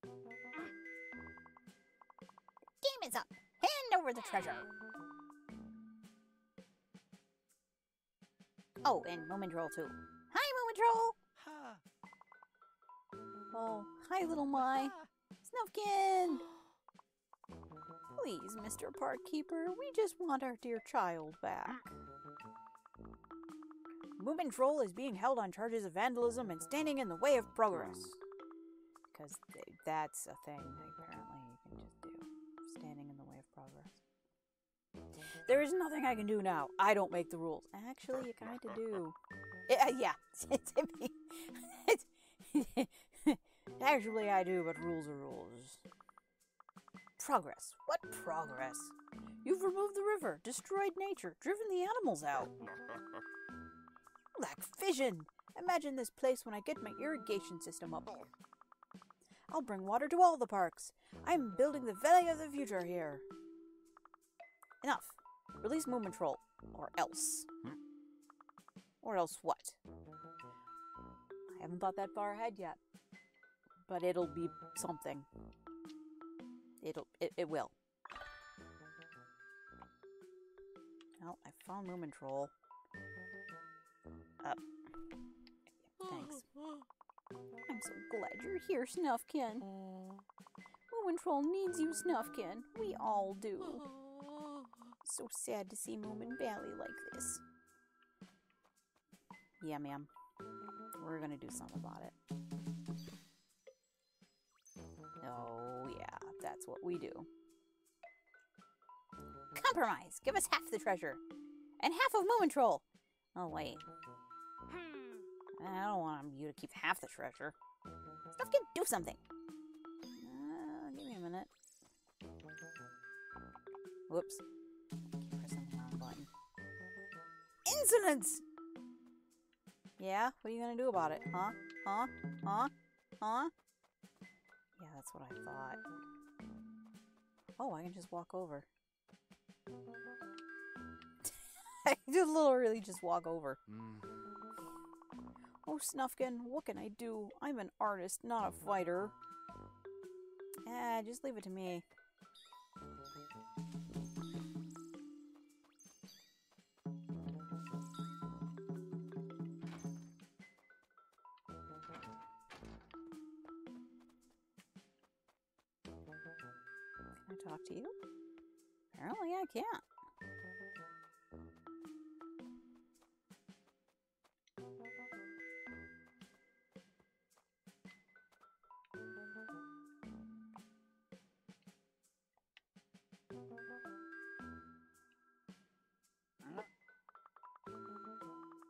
The game is up. Hand over the treasure. Oh, and Moomintroll too. Hi, Moomintroll. Huh. Oh, hi, Little My. Snufkin. Please, Mister Park Keeper, we just want our dear child back. Moomintroll is being held on charges of vandalism and standing in the way of progress. Because that's a thing that apparently you can just do. Standing in the way of progress. There is nothing I can do now. I don't make the rules. Actually, you kind of do. Uh, yeah. Actually, I do, but rules are rules. Progress. What progress? You've removed the river, destroyed nature, driven the animals out. You lack vision. Imagine this place when I get my irrigation system up. I'll bring water to all the parks. I'm building the valley of the future here. Enough. Release Moomintroll, or else. Hmm? Or else what? I haven't thought that far ahead yet, but it'll be something. It'll, it, it will. Well, I found Moomintroll. Up. Uh, thanks. I'm so glad you're here, Snufkin. Moomintroll needs you, Snufkin. We all do. So sad to see Moomin Valley like this. Yeah, ma'am. We're gonna do something about it. Oh, yeah. That's what we do. Compromise! Give us half the treasure! And half of Moomintroll! Oh, wait. I don't want you to keep half the treasure. Stuff can do something! Uh, give me a minute. Whoops. I keep pressing the wrong button. Incidents! Yeah? What are you gonna do about it? Huh? Huh? Huh? Huh? Yeah, that's what I thought. Oh, I can just walk over. I can just literally just walk over. Mm. Oh, Snufkin, what can I do? I'm an artist, not a fighter. Yeah, just leave it to me. Can I talk to you? Apparently I can't.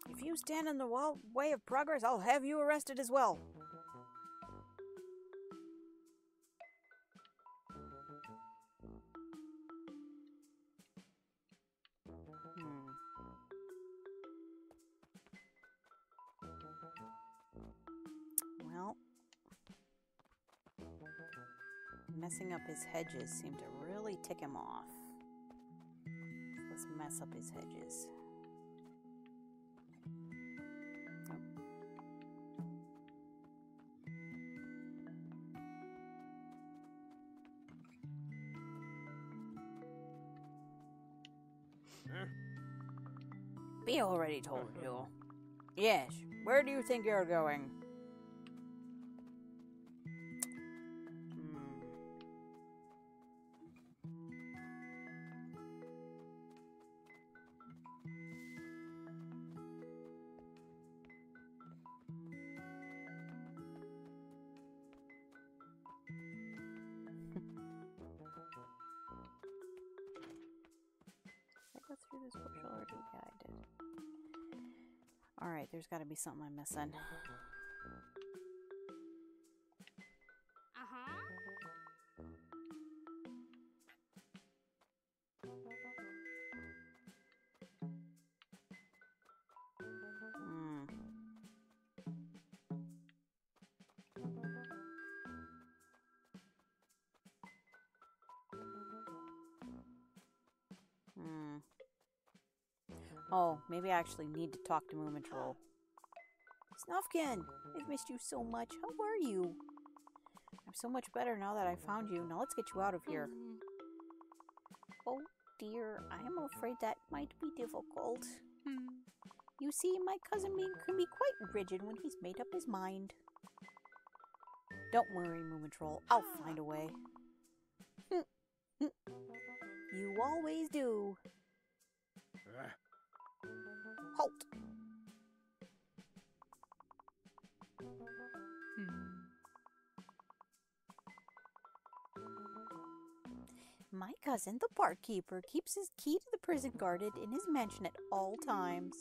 If you stand in the way of progress, I'll have you arrested as well. Hmm. Well, messing up his hedges seemed to really tick him off. So let's mess up his hedges. I already told you. Yes, where do you think you're going? There's got to be something I'm missing. Uh-huh. Mm. Hmm. Oh, maybe I actually need to talk to Moomintroll. Snufkin! I've missed you so much. How are you? I'm so much better now that I found you. Now let's get you out of here. Mm. Oh dear, I am afraid that might be difficult. Mm. You see, my cousin Ming can be quite rigid when he's made up his mind. Don't worry, Moomintroll. I'll find a way. You always do. Halt! My cousin, the barkeeper, keeps his key to the prison guarded in his mansion at all times.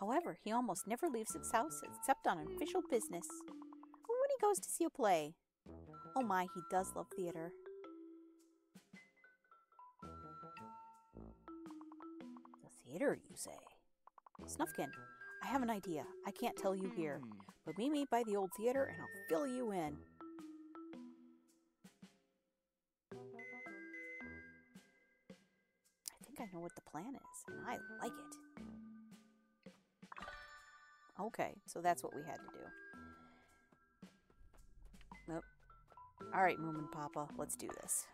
However, he almost never leaves his house except on official business, or when he goes to see a play. Oh my, he does love theater. The theater, you say? Snufkin, I have an idea. I can't tell you here, but meet me by the old theater and I'll fill you in. I know what the plan is, and I like it. Okay, so that's what we had to do. Nope. All right, Moominpappa, let's do this.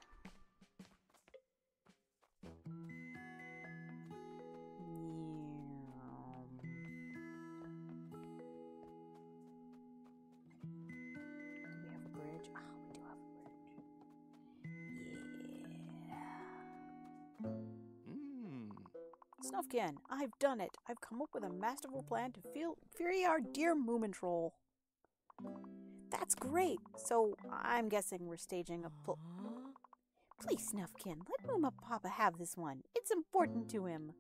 Do we have a bridge? Oh, we do have a bridge. Yeah. Snufkin, I've done it. I've come up with a masterful plan to free our dear Moomintroll. That's great. So I'm guessing we're staging a pl huh? Please, Snufkin, let Moominpappa have this one. It's important to him.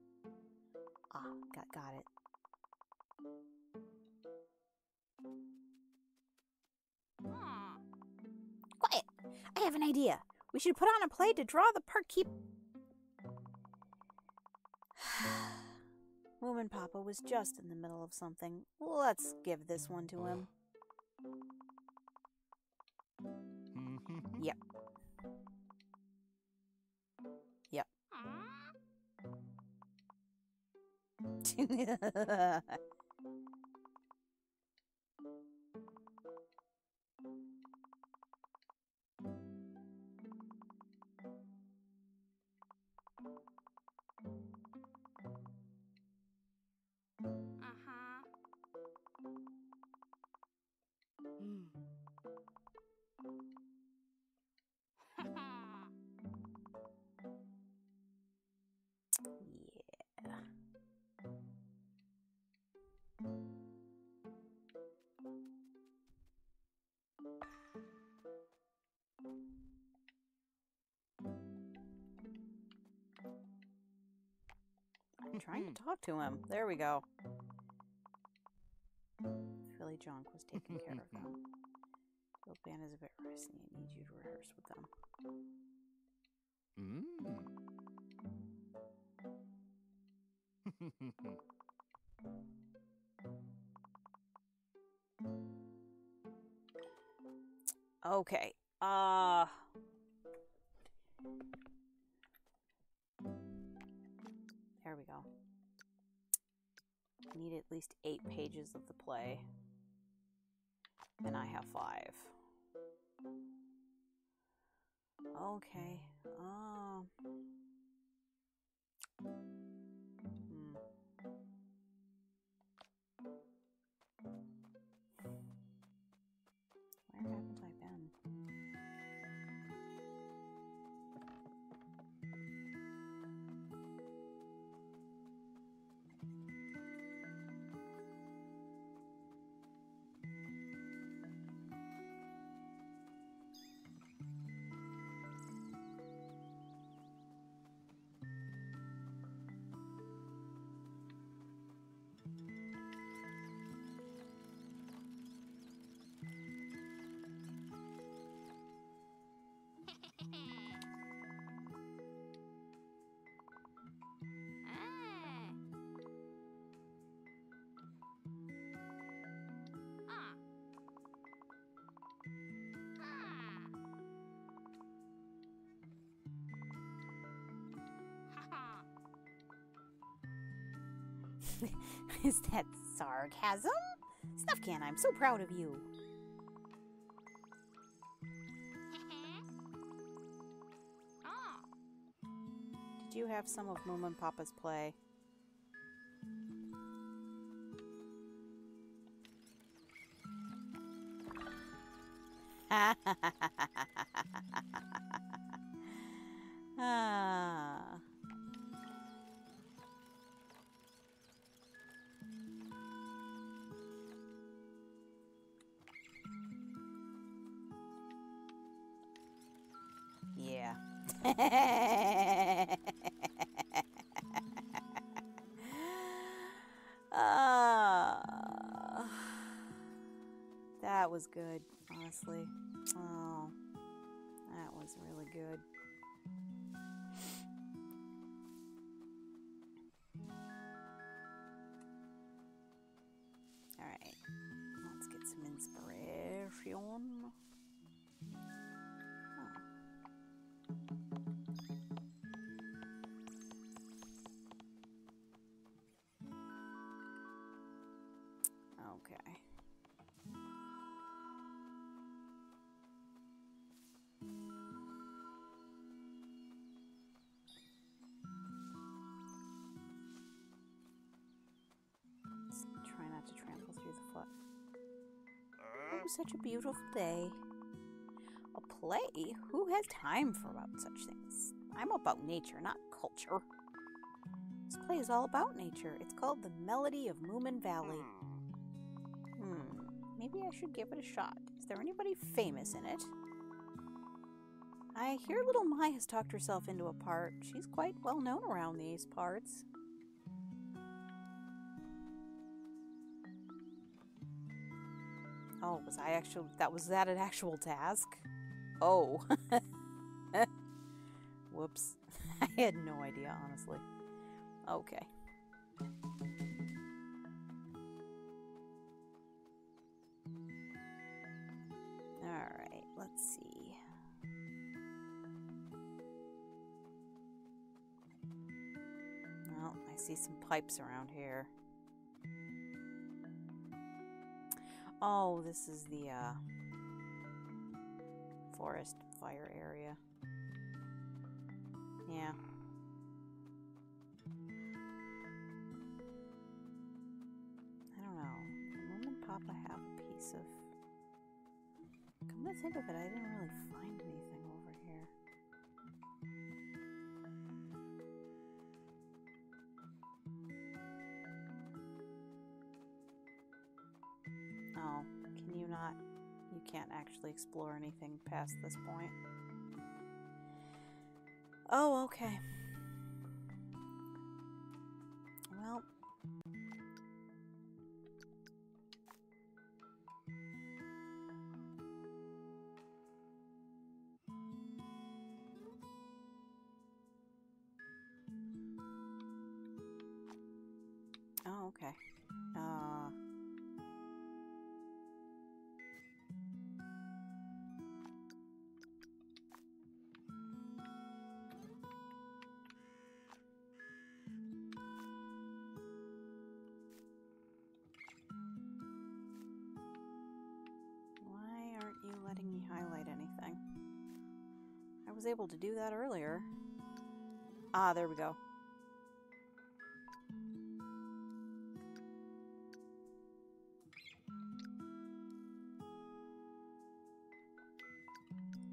Ah, got got it. Huh. Quiet. I have an idea. We should put on a play to draw the park keep. Moominpappa was just in the middle of something. Let's give this one to him. Yep. Yep. Yeah. I'm trying mm. to talk to him. There we go. Fillyjonk was taking care of them. The band is a bit rusty. I need you to rehearse with them. Mm. Okay. Uh... There we go. I need at least eight pages of the play. And I have five. Okay. Um. Hmm. Where haven't I been? Is that sarcasm? Snufkin, I'm so proud of you. Did you have some of Moominpappa's play? Ah. uh, that was good, honestly. Oh, that was really good. All right, let's get some inspiration. Such a beautiful day. A play? Who has time for about such things? I'm about nature, not culture. This play is all about nature. It's called The Melody of Moomin Valley. Hmm. Maybe I should give it a shot. Is there anybody famous in it? I hear Little My has talked herself into a part. She's quite well known around these parts. Oh, was I actually, that was that an actual task? Oh. Whoops. I had no idea, honestly. Okay. Alright, let's see. Well, I see some pipes around here. Oh, this is the uh, forest fire area. Yeah. I don't know. Did Mom and Papa have a piece of... Come to think of it, I didn't really find anything over here. You can't actually explore anything past this point. Oh, okay. Well. Oh, okay. Uh... was able to do that earlier. Ah, there we go.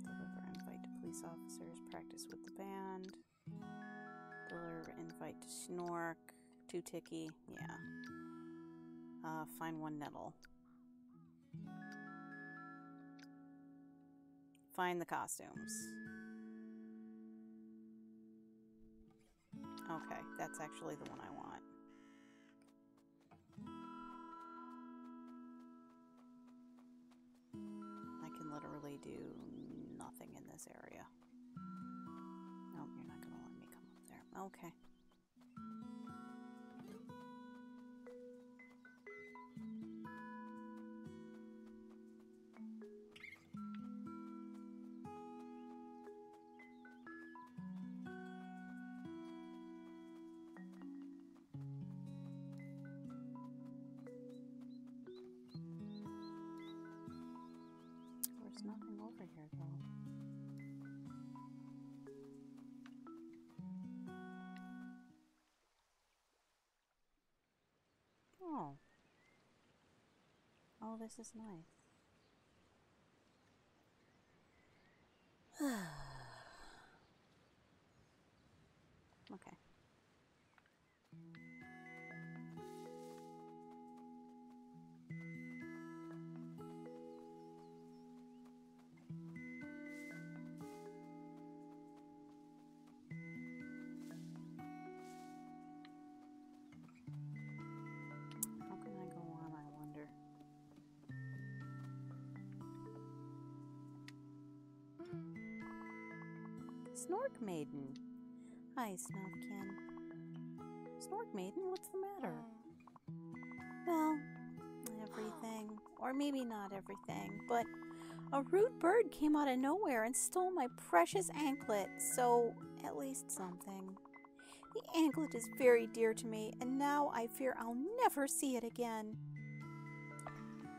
Deliver invite to police officers, practice with the band. Deliver invite to Snork, Too-Ticky, yeah. Uh, find one nettle. Find the costumes. Okay, that's actually the one I want. I can literally do nothing in this area. Nope, you're not gonna let me come up there. Okay. Oh. Oh, this is nice. Okay. Snork Maiden. Hi, Snufkin. Snork Maiden, what's the matter? Well, everything. Or maybe not everything, but a rude bird came out of nowhere and stole my precious anklet, so at least something. The anklet is very dear to me, and now I fear I'll never see it again.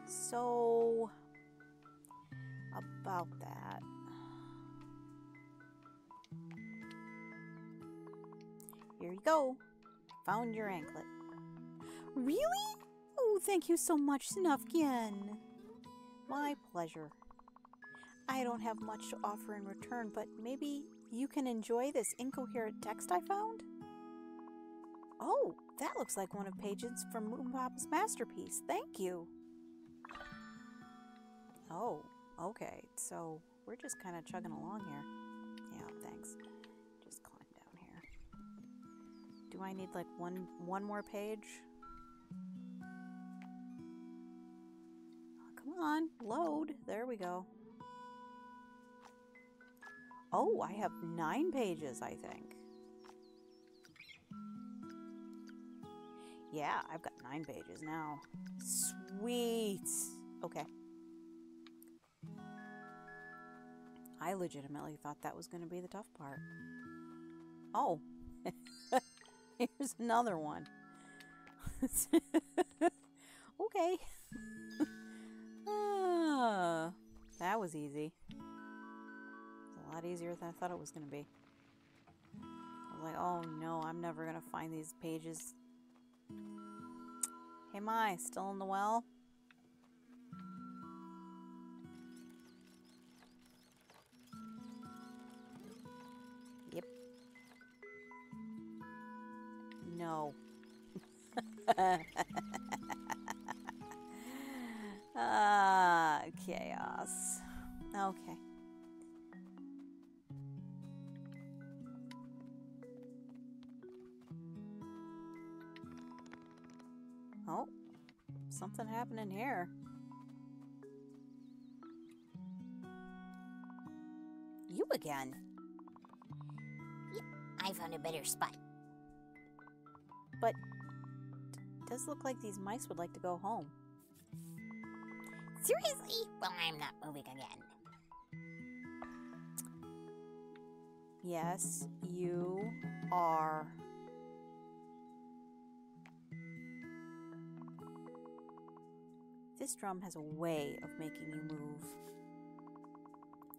So, about that. Here you go. Found your anklet. Really? Oh, thank you so much, Snufkin. My pleasure. I don't have much to offer in return, but maybe you can enjoy this incoherent text I found? Oh, that looks like one of pages from Moominpappa's masterpiece. Thank you. Oh, okay. So we're just kind of chugging along here. Yeah, thanks. Do I need like one one more page? Oh, come on, load. There we go. Oh, I have nine pages, I think. Yeah, I've got nine pages now. Sweet. Okay. I legitimately thought that was going to be the tough part. Oh. Here's another one. Okay. Ah, that was easy. It was a lot easier than I thought it was going to be. I was like, oh no, I'm never going to find these pages. Hey, my, still in the well? No. Ah, chaos. Okay. Oh, something happening here. You again? Yep, I found a better spot. But it does look like these mice would like to go home. Seriously? Well, I'm not moving again. Yes, you are. This drum has a way of making you move.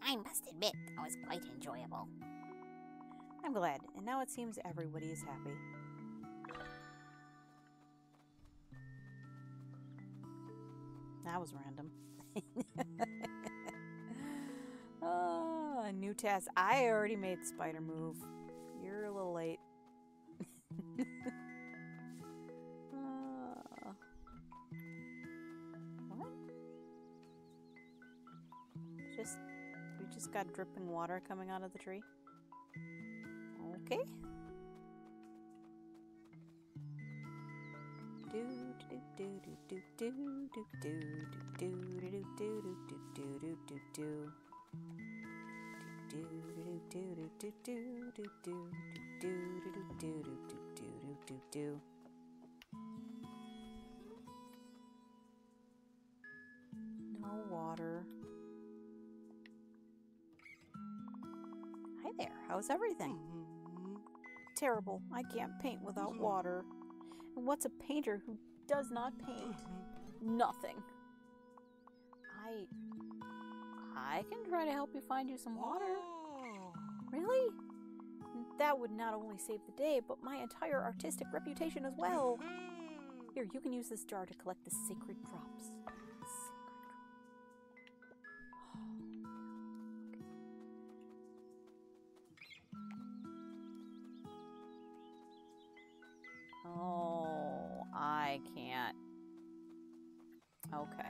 I must admit, that was quite enjoyable. I'm glad, and now it seems everybody is happy. That was random. Oh, a new task. I already made spider move. You're a little late. uh, what? Just we just got dripping water coming out of the tree. Okay. No water. Hi there, how's everything? Terrible, I can't paint without water. And what's a painter who does not paint? Nothing. I... I can try to help you find you some water. Really? That would not only save the day, but my entire artistic reputation as well. Here, you can use this jar to collect the sacred drops. Okay.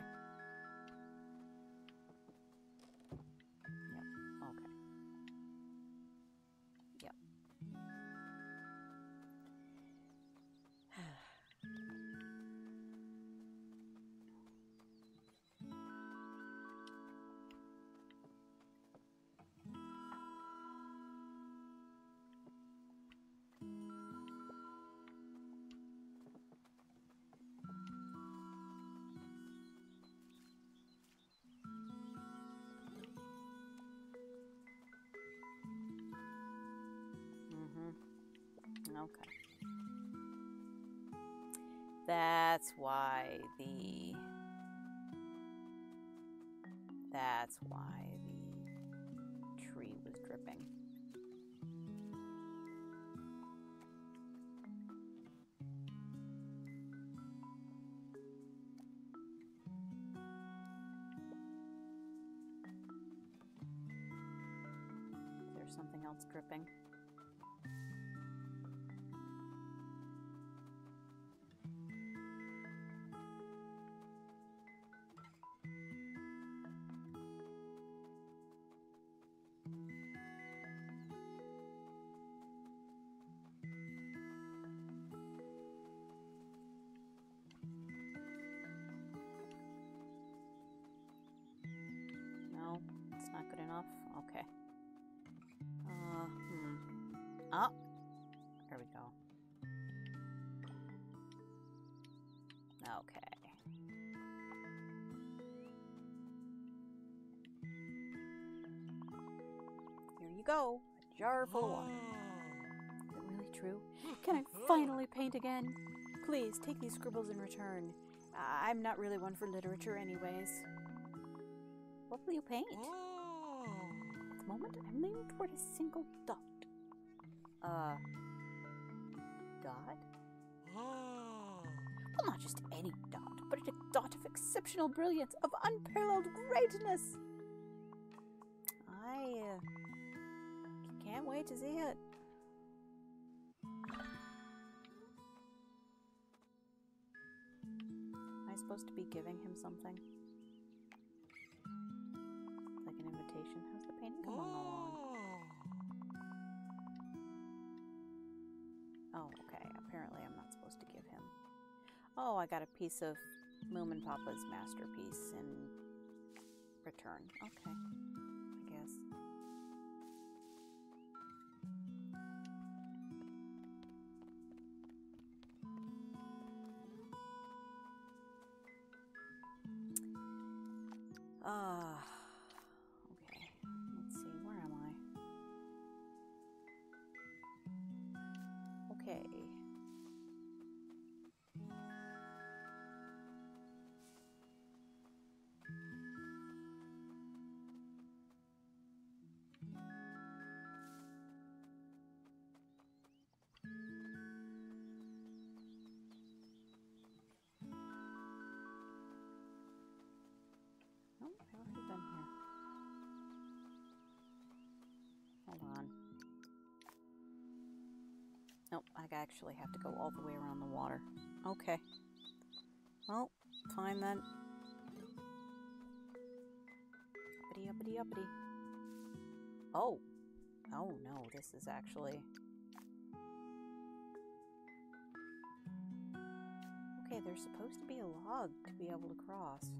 That's why the... That's why the tree was dripping. Is there something else dripping? Okay. Uh, hmm. Oh, there we go. Okay. Here you go, a jar full of water. Is it really true? Can I finally paint again? Please, take these scribbles in return. Uh, I'm not really one for literature anyways. What will you paint? Moment, I'm leaning toward a single dot. Uh, dot? Well, not just any dot, but a dot of exceptional brilliance, of unparalleled greatness. I uh, can't wait to see it. Am I supposed to be giving him something? Oh, okay. Apparently I'm not supposed to give him. Oh, I got a piece of Moominpappa's masterpiece in return. Okay, I guess. Ah, uh, okay. Let's see, where am I? Okay. I actually have to go all the way around the water. Okay. Well, fine then. Uppity, uppity, uppity. Oh. Oh no, this is actually... Okay, there's supposed to be a log to be able to cross.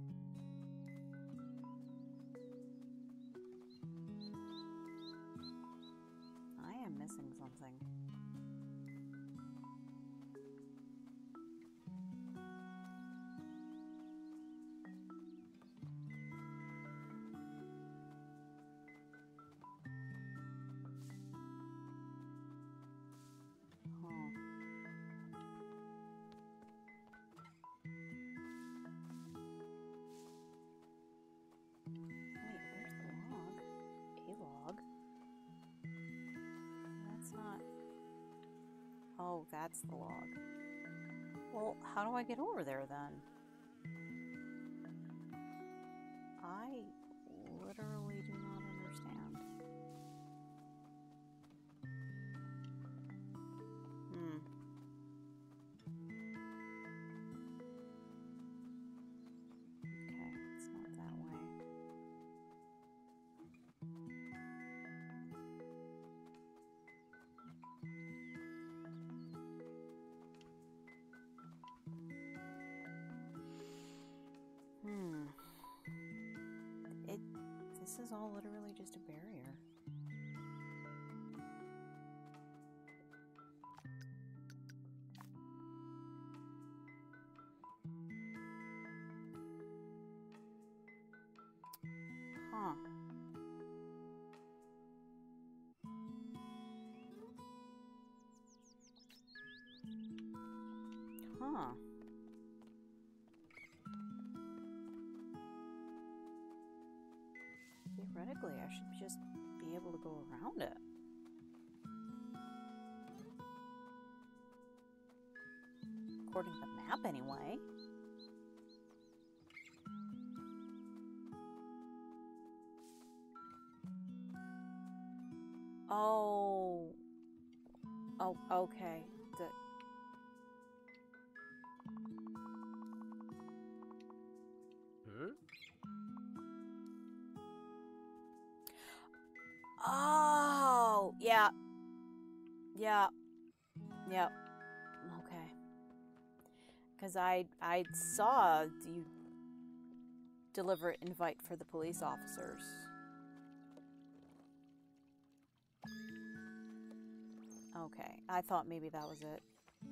I am missing something. Oh, that's the log. Well, how do I get over there then? I literally do not understand. Hmm. Okay, it's not that way. This is all literally just a barrier. Huh. Huh. Theoretically, I should just be able to go around it. According to the map, anyway. Oh. Oh, okay. The... Huh? Oh, yeah. Yeah. Yeah. Okay. Because I, I saw you deliver an invite for the police officers. Okay. I thought maybe that was it. We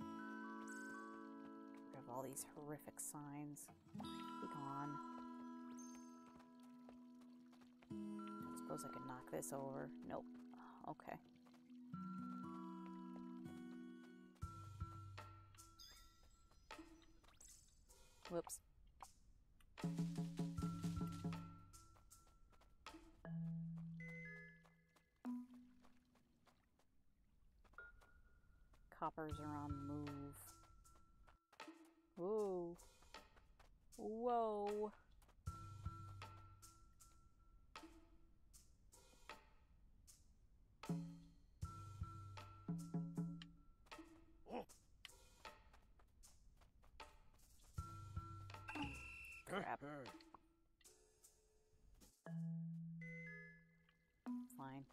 have all these horrific signs. Be gone. Suppose I can knock this over. Nope. Okay. Whoops. Coppers are on the move. Whoa. Whoa. Crap. Fine.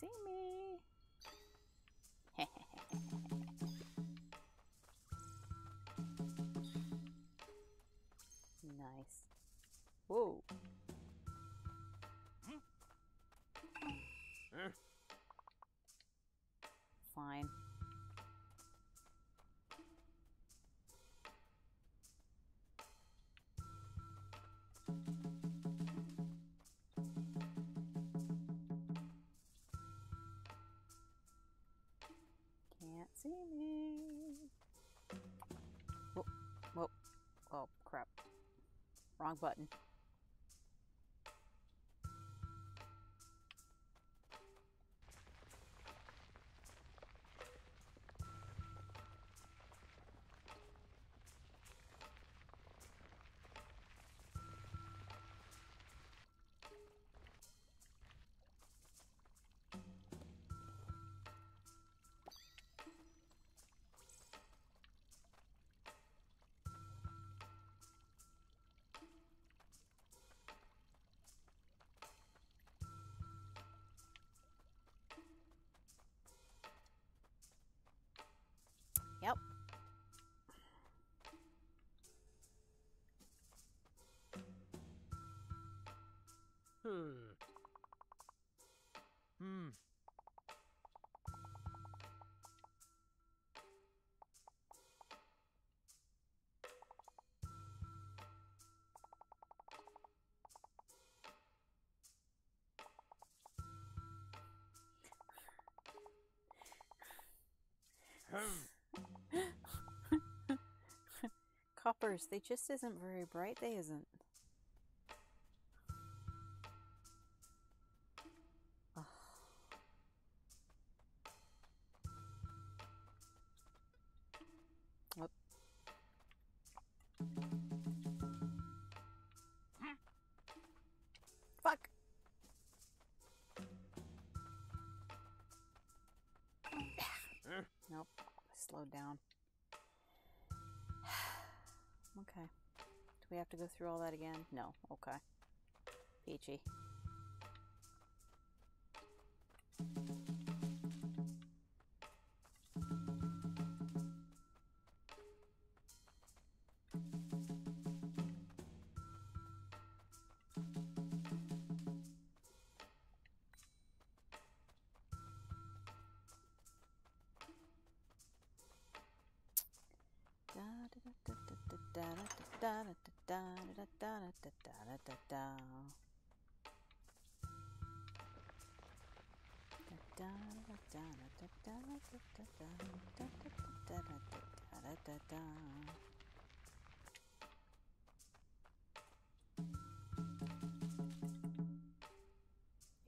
see me. Nice. Whoa. Fine. Can't see me. Whoa, whoa, oh crap. Wrong button. Yep. Hmm. Hmm. Hmm. Coppers, they just isn't very bright, they isn't. Oh. Whoop. Fuck! Nope, I slowed down. Okay. Do we have to go through all that again? No. Okay. Peachy. Da, da, da, da. Da, da, da, da, da, da, da, da, da, da, da.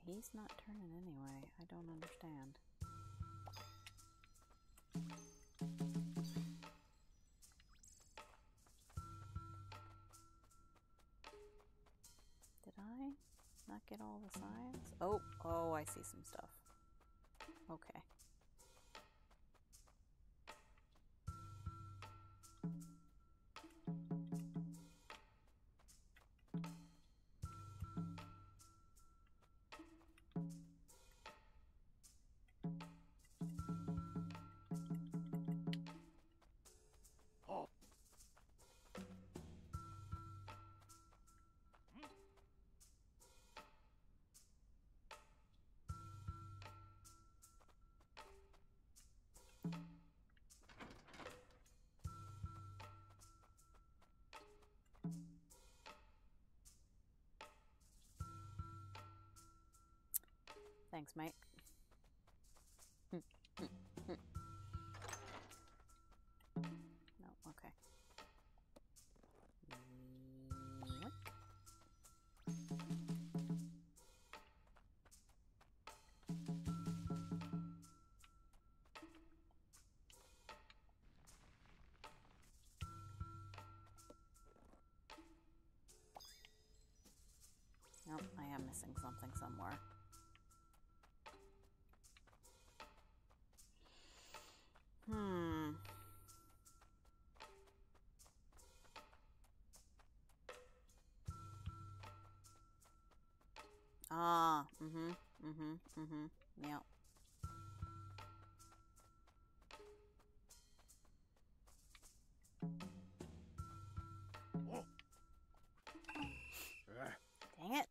He's not turning anyway. I don't understand. Get all the signs. Oh, oh, I see some stuff. Okay. Thanks, mate. No, okay. What? Nope, I am missing something somewhere. Mm-hmm, mm-hmm, yeah. Dang it.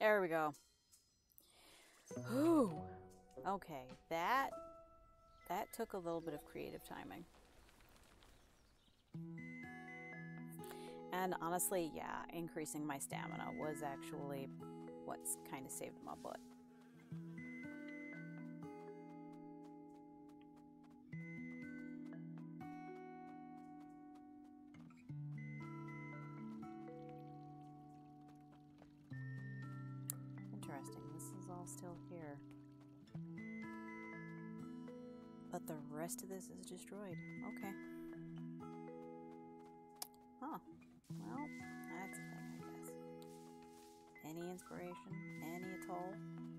There we go. Ooh. Okay, that that took a little bit of creative timing. And honestly, yeah, increasing my stamina was actually what's kind of saved my butt. Still here, but the rest of this is destroyed. Okay. Huh. Well, that's a thing, I guess. Any inspiration? Any at all?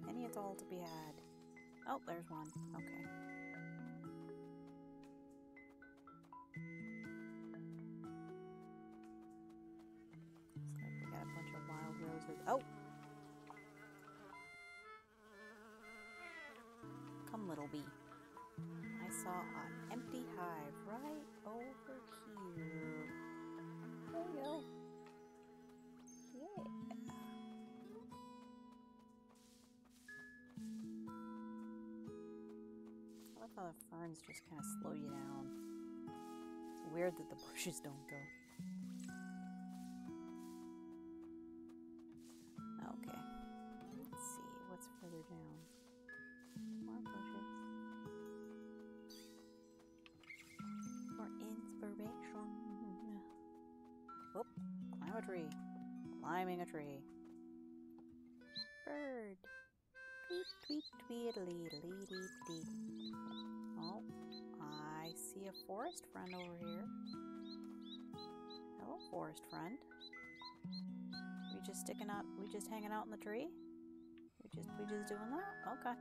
Any at all to be had? Oh, there's one. Okay. Looks like we got a bunch of wild roses. Oh. Little bee. I saw an empty hive right over here. There we go. Yeah. I love how the ferns just kind of slow you down. It's weird that the bushes don't though. Okay. Let's see what's further down. More bushes. More inspiration. Whoop. Climb a tree. Climbing a tree. Bird. Tweet, tweet, tweetly, tweetly, tweet. Oh, I see a forest friend over here. Hello, forest friend. We just sticking out, we just hanging out in the tree? We just, we just doing that? Okay.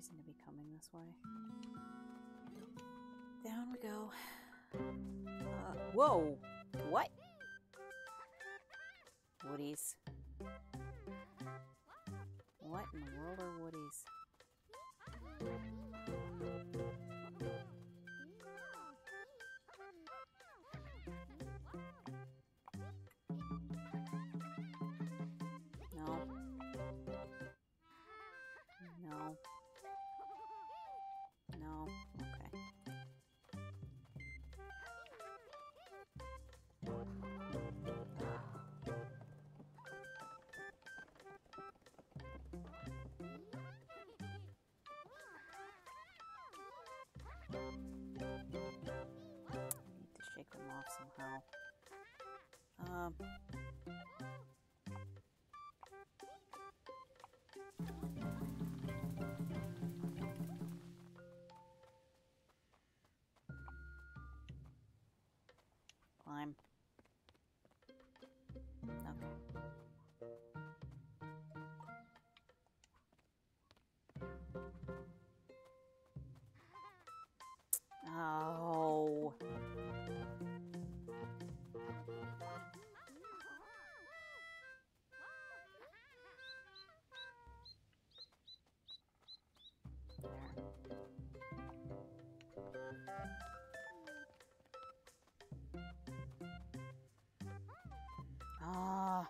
To be coming this way. Down we go. Uh, whoa! What? Woodies. What in the world are woodies? Them off somehow. Um, climb. Okay. Oh. Ah.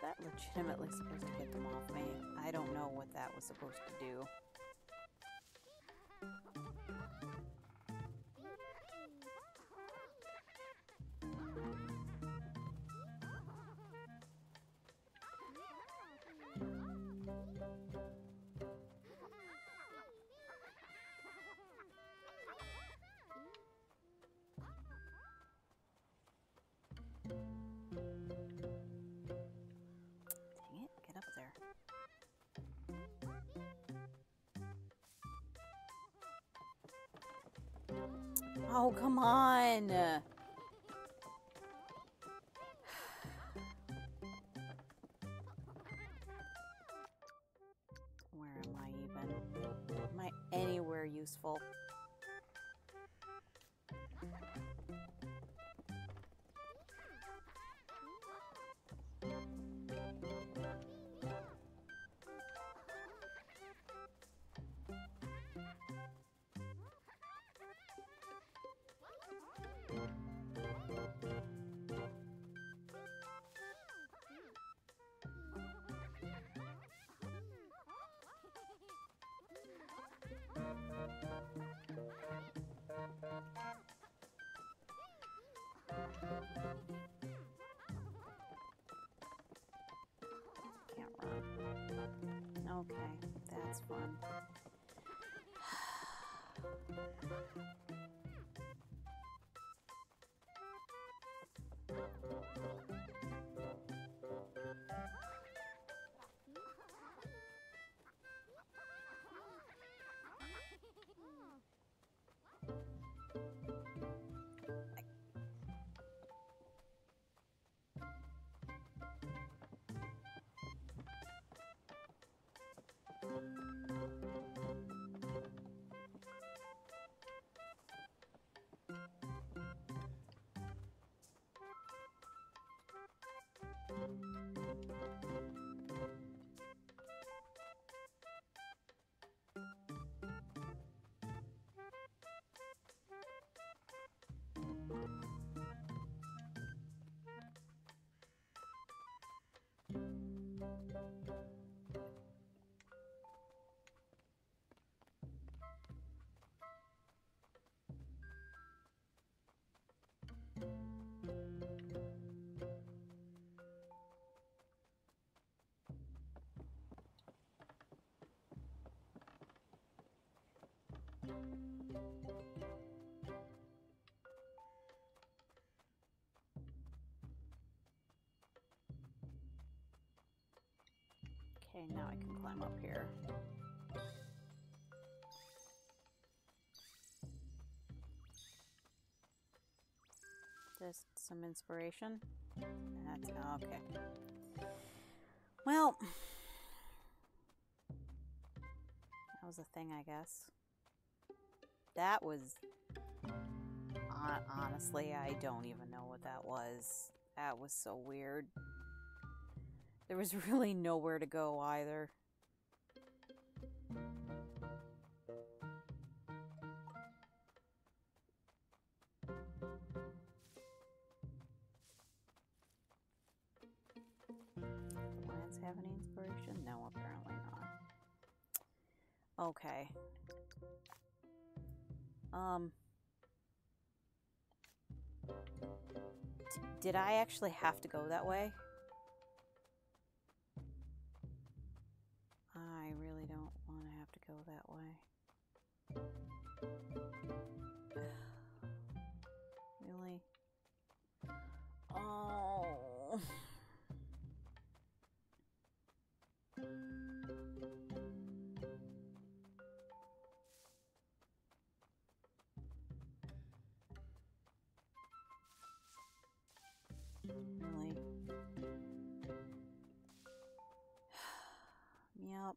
That legitimately supposed to get them off me? I don't know what that was supposed to do. Oh, come on. Where am I even? Am I anywhere useful? Can't run. Okay, that's fun. Okay, now I can climb up here. Just some inspiration. That's okay. Well, that was a thing, I guess. That was, honestly, I don't even know what that was. That was so weird. There was really nowhere to go either. Do plants have any inspiration? No, apparently not. Okay. Um, did I actually have to go that way? I really don't want to have to go that way. Really? Oh. Yep.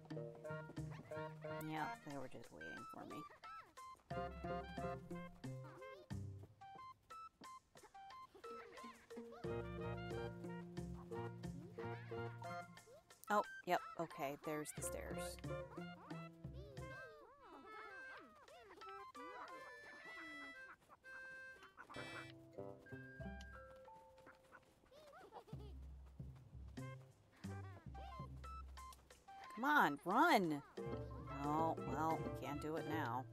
Okay. Yeah, they were just waiting for me. Oh, yep, okay, there's the stairs. Come on, run! Oh, well, we can't do it now.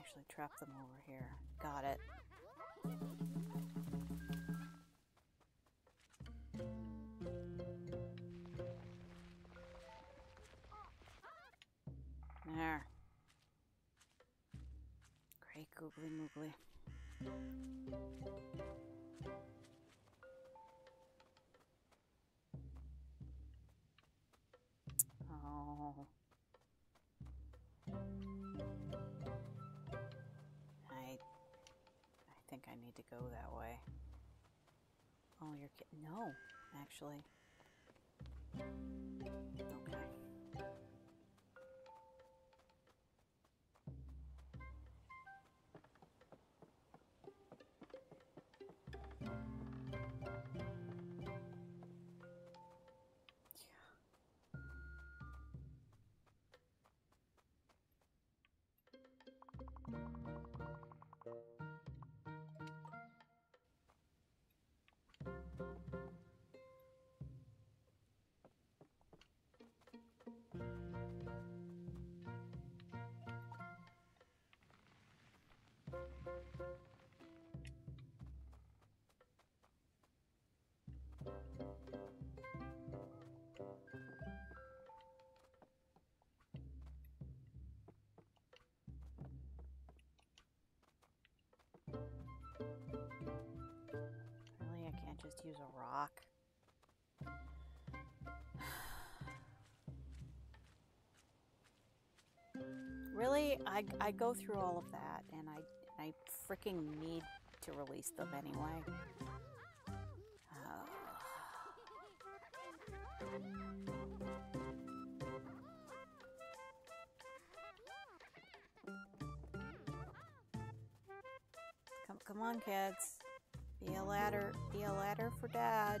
Actually trap them over here. Got it. There. Great googly moogly. Oh. I think I need to go that way. Oh, you're kidding. No, actually. Okay. Really, I can't just use a rock. Really? I, I go through all of that and I, I freaking need to release them anyway. Come, come on, kids. Be a ladder. Be a ladder for Dad.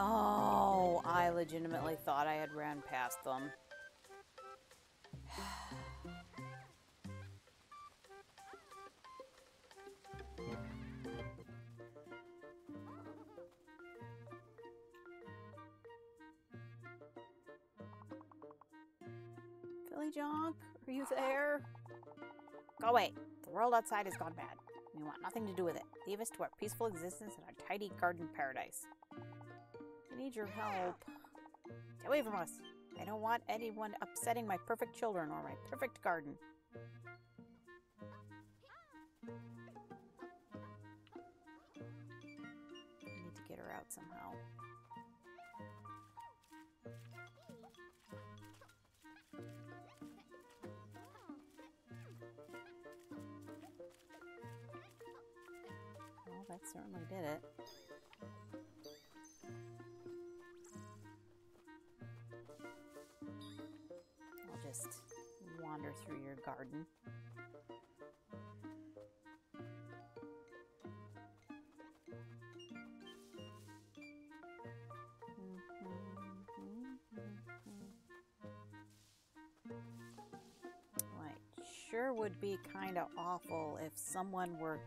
Oh, I legitimately thought I had ran past them. Fillyjonk, are you there? Go away. The world outside has gone mad. We want nothing to do with it. Leave us to our peaceful existence in our tidy garden paradise. I need your help. Get away from us. I don't want anyone upsetting my perfect children or my perfect garden. I need to get her out somehow. Well, that certainly did it. Just wander through your garden. Well, it sure would be kind of awful if someone were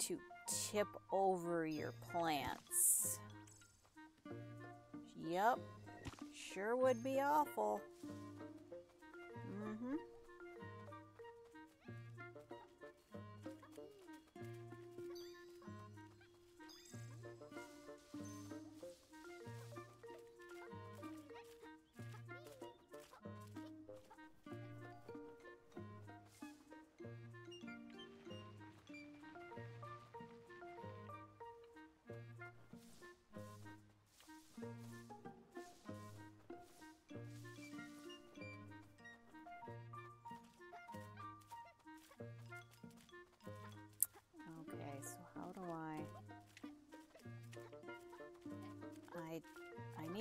to tip over your plants. Yep, sure would be awful.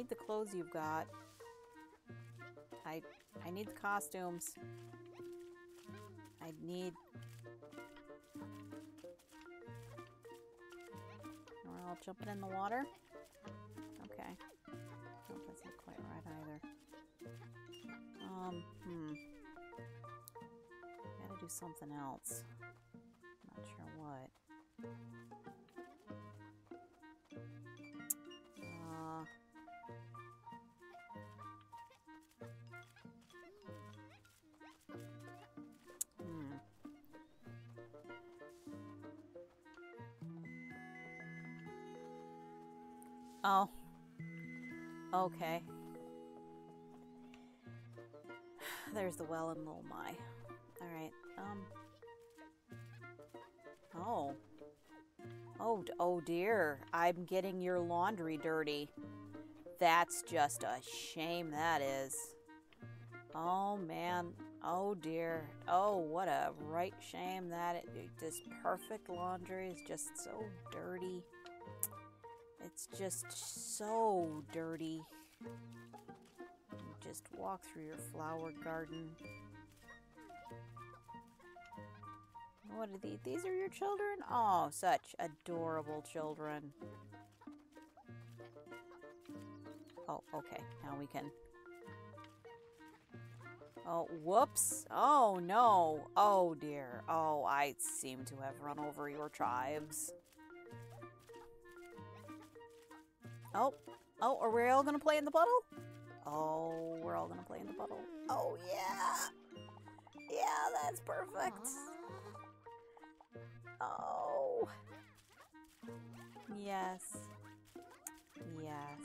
The clothes you've got. I I need the costumes. I need. We're all jumping in the water. Okay. Nope, that's not quite right either. Um. Hmm. Gotta do something else. Not sure what. Oh, okay. There's the well in Little My. All right. Um. Oh. Oh. Oh dear. I'm getting your laundry dirty. That's just a shame. That is. Oh man. Oh dear. Oh, what a right shame that it. This perfect laundry is just so dirty. It's just so dirty. You just walk through your flower garden. What What are these? These are your children? Oh, such adorable children. Oh, okay. Now we can... Oh, whoops. Oh, no. Oh, dear. Oh, I seem to have run over your tribes. Oh. Oh, are we all gonna play in the puddle? Oh, we're all gonna play in the puddle. Oh, yeah! Yeah, that's perfect! Oh! Yes. Yes.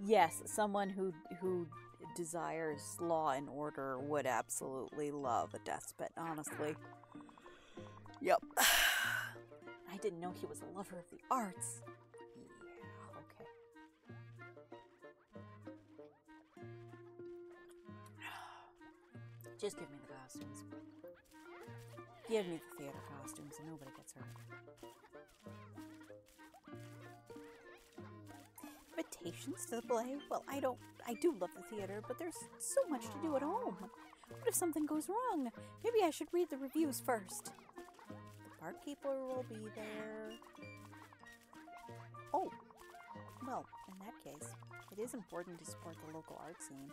Yes, someone who who desires law and order would absolutely love a despot, honestly. Yep. I didn't know he was a lover of the arts. Yeah, okay. Just give me the costumes. Give me the theater costumes and nobody gets hurt. Invitations to the play? Well, I don't... I do love the theater, but there's so much to do at home. What if something goes wrong? Maybe I should read the reviews first. The barkeeper will be there. Oh. Well, in that case, it is important to support the local art scene.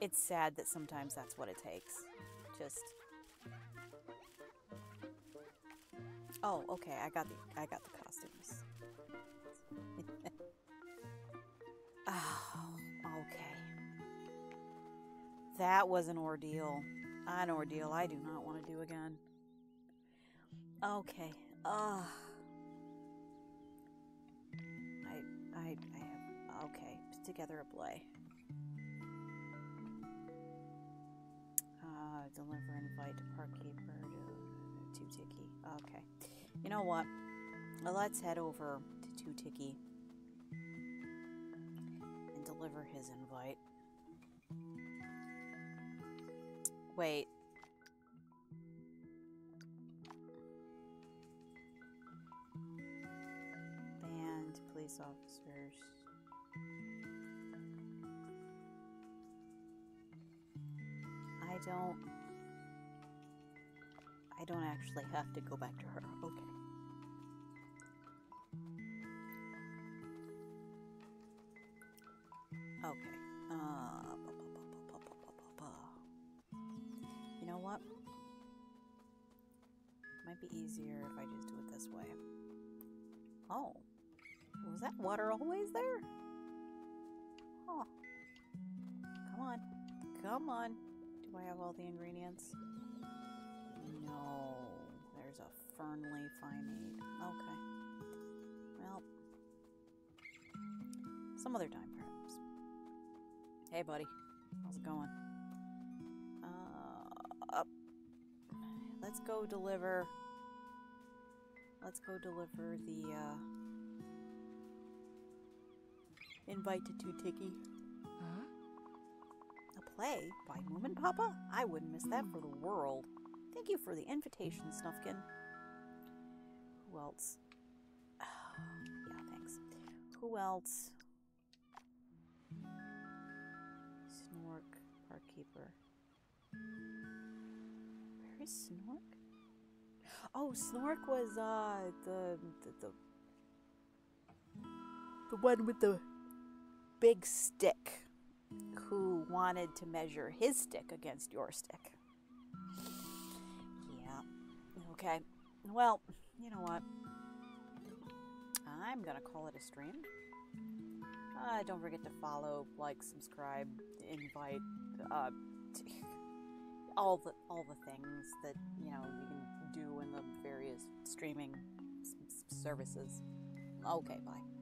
It's sad that sometimes that's what it takes. Just... Oh, okay. I got the I got the costumes. Oh, okay. That was an ordeal. An ordeal I do not want to do again. Okay. Uh I I I have okay, put together a play. Uh deliver invite to parkkeeper to Too-Ticky. Okay. You know what? Let's head over to Too-Ticky and deliver his invite. Wait. Band, police officers. I don't... I don't actually have to go back to her. Okay. Okay. Uh, bu bu bu bu bu bu bu bu. You know what? Might be easier if I just do it this way. Oh. Was that water always there? Huh. Come on. Come on. Do I have all the ingredients? No, there's a fern leaf I need. Okay. Well, some other time, perhaps. Hey, buddy. How's it going? Uh, up. Let's go deliver... Let's go deliver the, uh... invite to Too-Ticky. Huh? A play by Moominpappa? I wouldn't miss that for the world. Thank you for the invitation, Snufkin. Who else? Oh, yeah, thanks. Who else? Snork, barkeeper. Where is Snork? Oh, Snork was uh the the the, the one with the big stick, who wanted to measure his stick against your stick. Okay, well, you know what? I'm gonna call it a stream. Uh, don't forget to follow, like, subscribe, invite, uh, all the all the things that you know you can do in the various streaming services. Okay, bye.